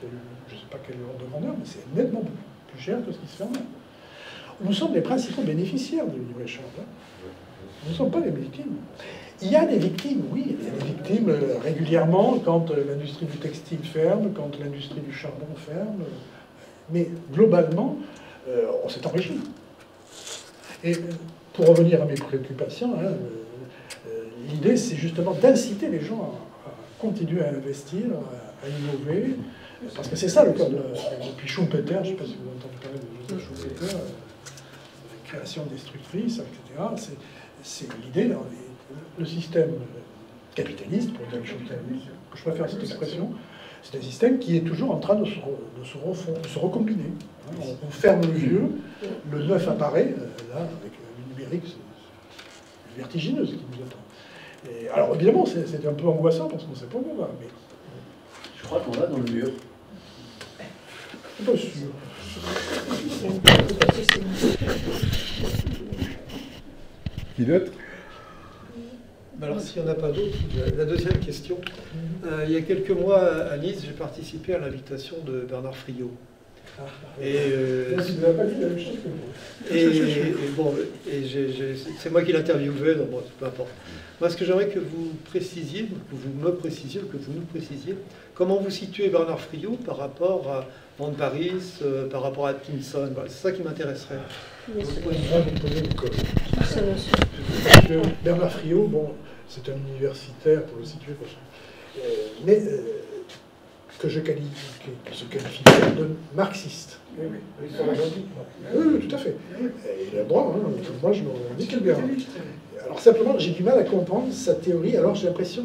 je ne sais pas quelle ordre de grandeur, mais c'est nettement plus cher que ce qui se fait en Inde. Nous sommes les principaux bénéficiaires du libre-échange. Hein. Nous ne sommes pas les victimes. Il y a des victimes, oui, il y a des victimes régulièrement quand l'industrie du textile ferme, quand l'industrie du charbon ferme. Mais globalement, on s'est enrichi. Et pour revenir à mes préoccupations, hein, l'idée c'est justement d'inciter les gens à continuer à investir, à innover, parce que c'est ça le cœur de... Depuis Schumpeter, je ne sais pas si vous entendez parler de Joseph Schumpeter, la création destructrice, etc. C'est l'idée, le système capitaliste, pour dire je préfère cette expression, c'est un système qui est toujours en train de se recombiner. On ferme le vieux, le neuf apparaît, là, avec le numérique, c'est vertigineux ce qui nous attend. Et, alors évidemment, c'est un peu angoissant parce qu'on ne sait pas où on va, mais crois qu'on va dans le mur. Pas sûr. Qui d'autre? Alors, s'il n'y en a pas d'autres, la deuxième question. Il y a quelques mois, à Nice, j'ai participé à l'invitation de Bernard Friot. C'est moi qui l'interviewais, donc bon, peu importe. Moi, ce que j'aimerais que vous précisiez, que vous me précisiez, que vous nous précisiez, comment vous situez Bernard Friot par rapport à Van Parijs, par rapport à Atkinson, voilà, c'est ça qui m'intéresserait. Bernard Friot, bon, c'est un universitaire, pour le situer, mais que je qualifie de marxiste. Oui, oui, oui, tout à fait. Il a le droit, hein, moi je me revendique bien. Alors simplement, j'ai du mal à comprendre sa théorie, alors j'ai l'impression,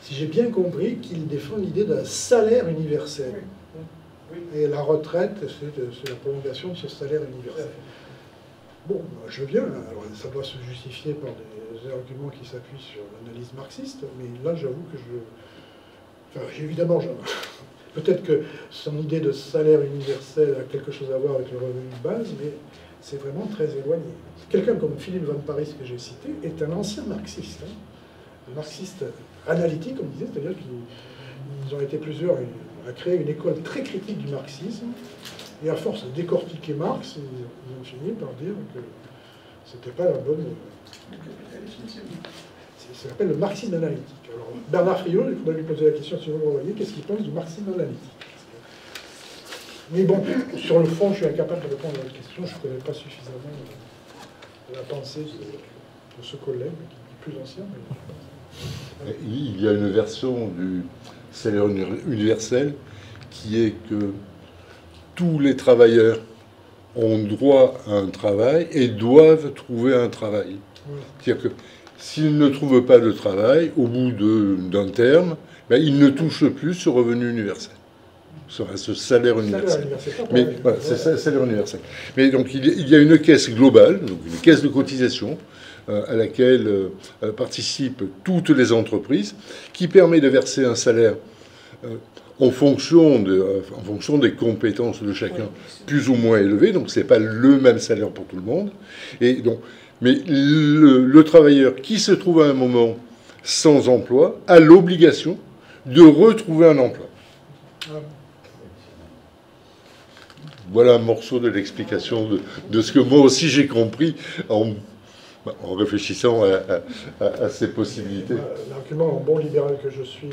si j'ai bien compris, qu'il défend l'idée d'un salaire universel. Et la retraite, c'est la prolongation de ce salaire universel. Bon, je veux bien, alors ça doit se justifier par des arguments qui s'appuient sur l'analyse marxiste, mais là j'avoue que je... Enfin, évidemment, peut-être que son idée de salaire universel a quelque chose à voir avec le revenu de base, mais c'est vraiment très éloigné. Quelqu'un comme Philippe Van Parijs, que j'ai cité, est un ancien marxiste. Hein. Un marxiste analytique, comme on disait, c'est-à-dire qu'ils ont été plusieurs à créer une école très critique du marxisme, et à force de décortiquer Marx, ils ont fini par dire que c'était pas la bonne... Ça s'appelle le marxisme analytique. Alors, Bernard Friot, il faudrait lui poser la question, si vous le voyez, qu'est-ce qu'il pense du marxisme analytique? Mais bon, sur le fond, je suis incapable de répondre à votre question, je ne connais pas suffisamment la pensée de ce collègue, qui est plus ancien. Mais... Il y a une version du salaire universel qui est que tous les travailleurs ont droit à un travail et doivent trouver un travail. Voilà. C'est-à-dire que s'ils ne trouvent pas de travail, au bout d'un terme, ben, ils ne touchent plus ce revenu universel, ce salaire universel. Mais voilà, c'est ça, salaire universel. Mais donc il y a une caisse globale, donc une caisse de cotisation à laquelle participent toutes les entreprises, qui permet de verser un salaire en fonction des compétences de chacun, plus ou moins élevées. Donc c'est pas le même salaire pour tout le monde. Et donc mais le travailleur qui se trouve à un moment sans emploi a l'obligation de retrouver un emploi. Voilà un morceau de l'explication de ce que moi aussi j'ai compris en réfléchissant à ces possibilités. L'argument en bon libéral que je suis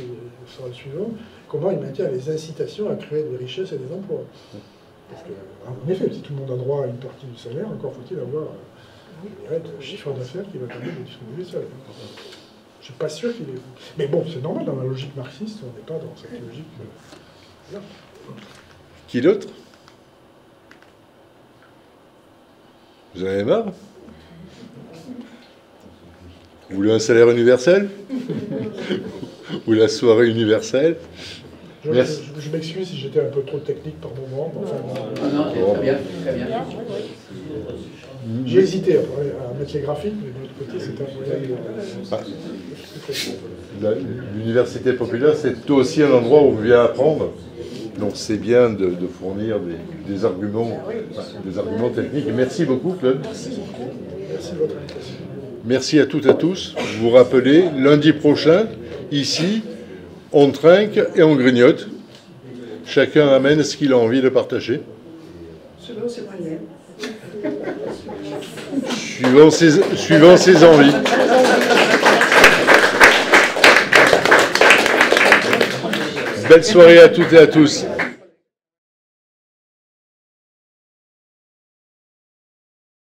sera le suivant. Comment il maintient les incitations à créer des richesses et des emplois? Parce que, en effet, si tout le monde a droit à une partie du salaire, encore faut-il avoir... un chiffre d'affaires qui va permettre de distribuer ça. Je ne suis pas sûr qu'il est... Mais bon, c'est normal, dans la logique marxiste, on n'est pas dans cette logique... Là. Qui d'autre? Vous en avez marre? Vous voulez un salaire universel? Ou la soirée universelle? Je m'excuse si j'étais un peu trop technique par moment. Enfin, non, très bien, très bien. J'ai hésité à mettre les graphiques, mais de l'autre côté, c'est un moyen. L'université populaire, c'est aussi un endroit où on vient apprendre. Donc c'est bien de fournir des arguments techniques. Et merci beaucoup, Claude. Merci à toutes et à tous. Vous vous rappelez, lundi prochain, ici, on trinque et on grignote. Chacun amène ce qu'il a envie de partager. Selon ses moyens. Suivant ses envies. Belle soirée à toutes et à tous.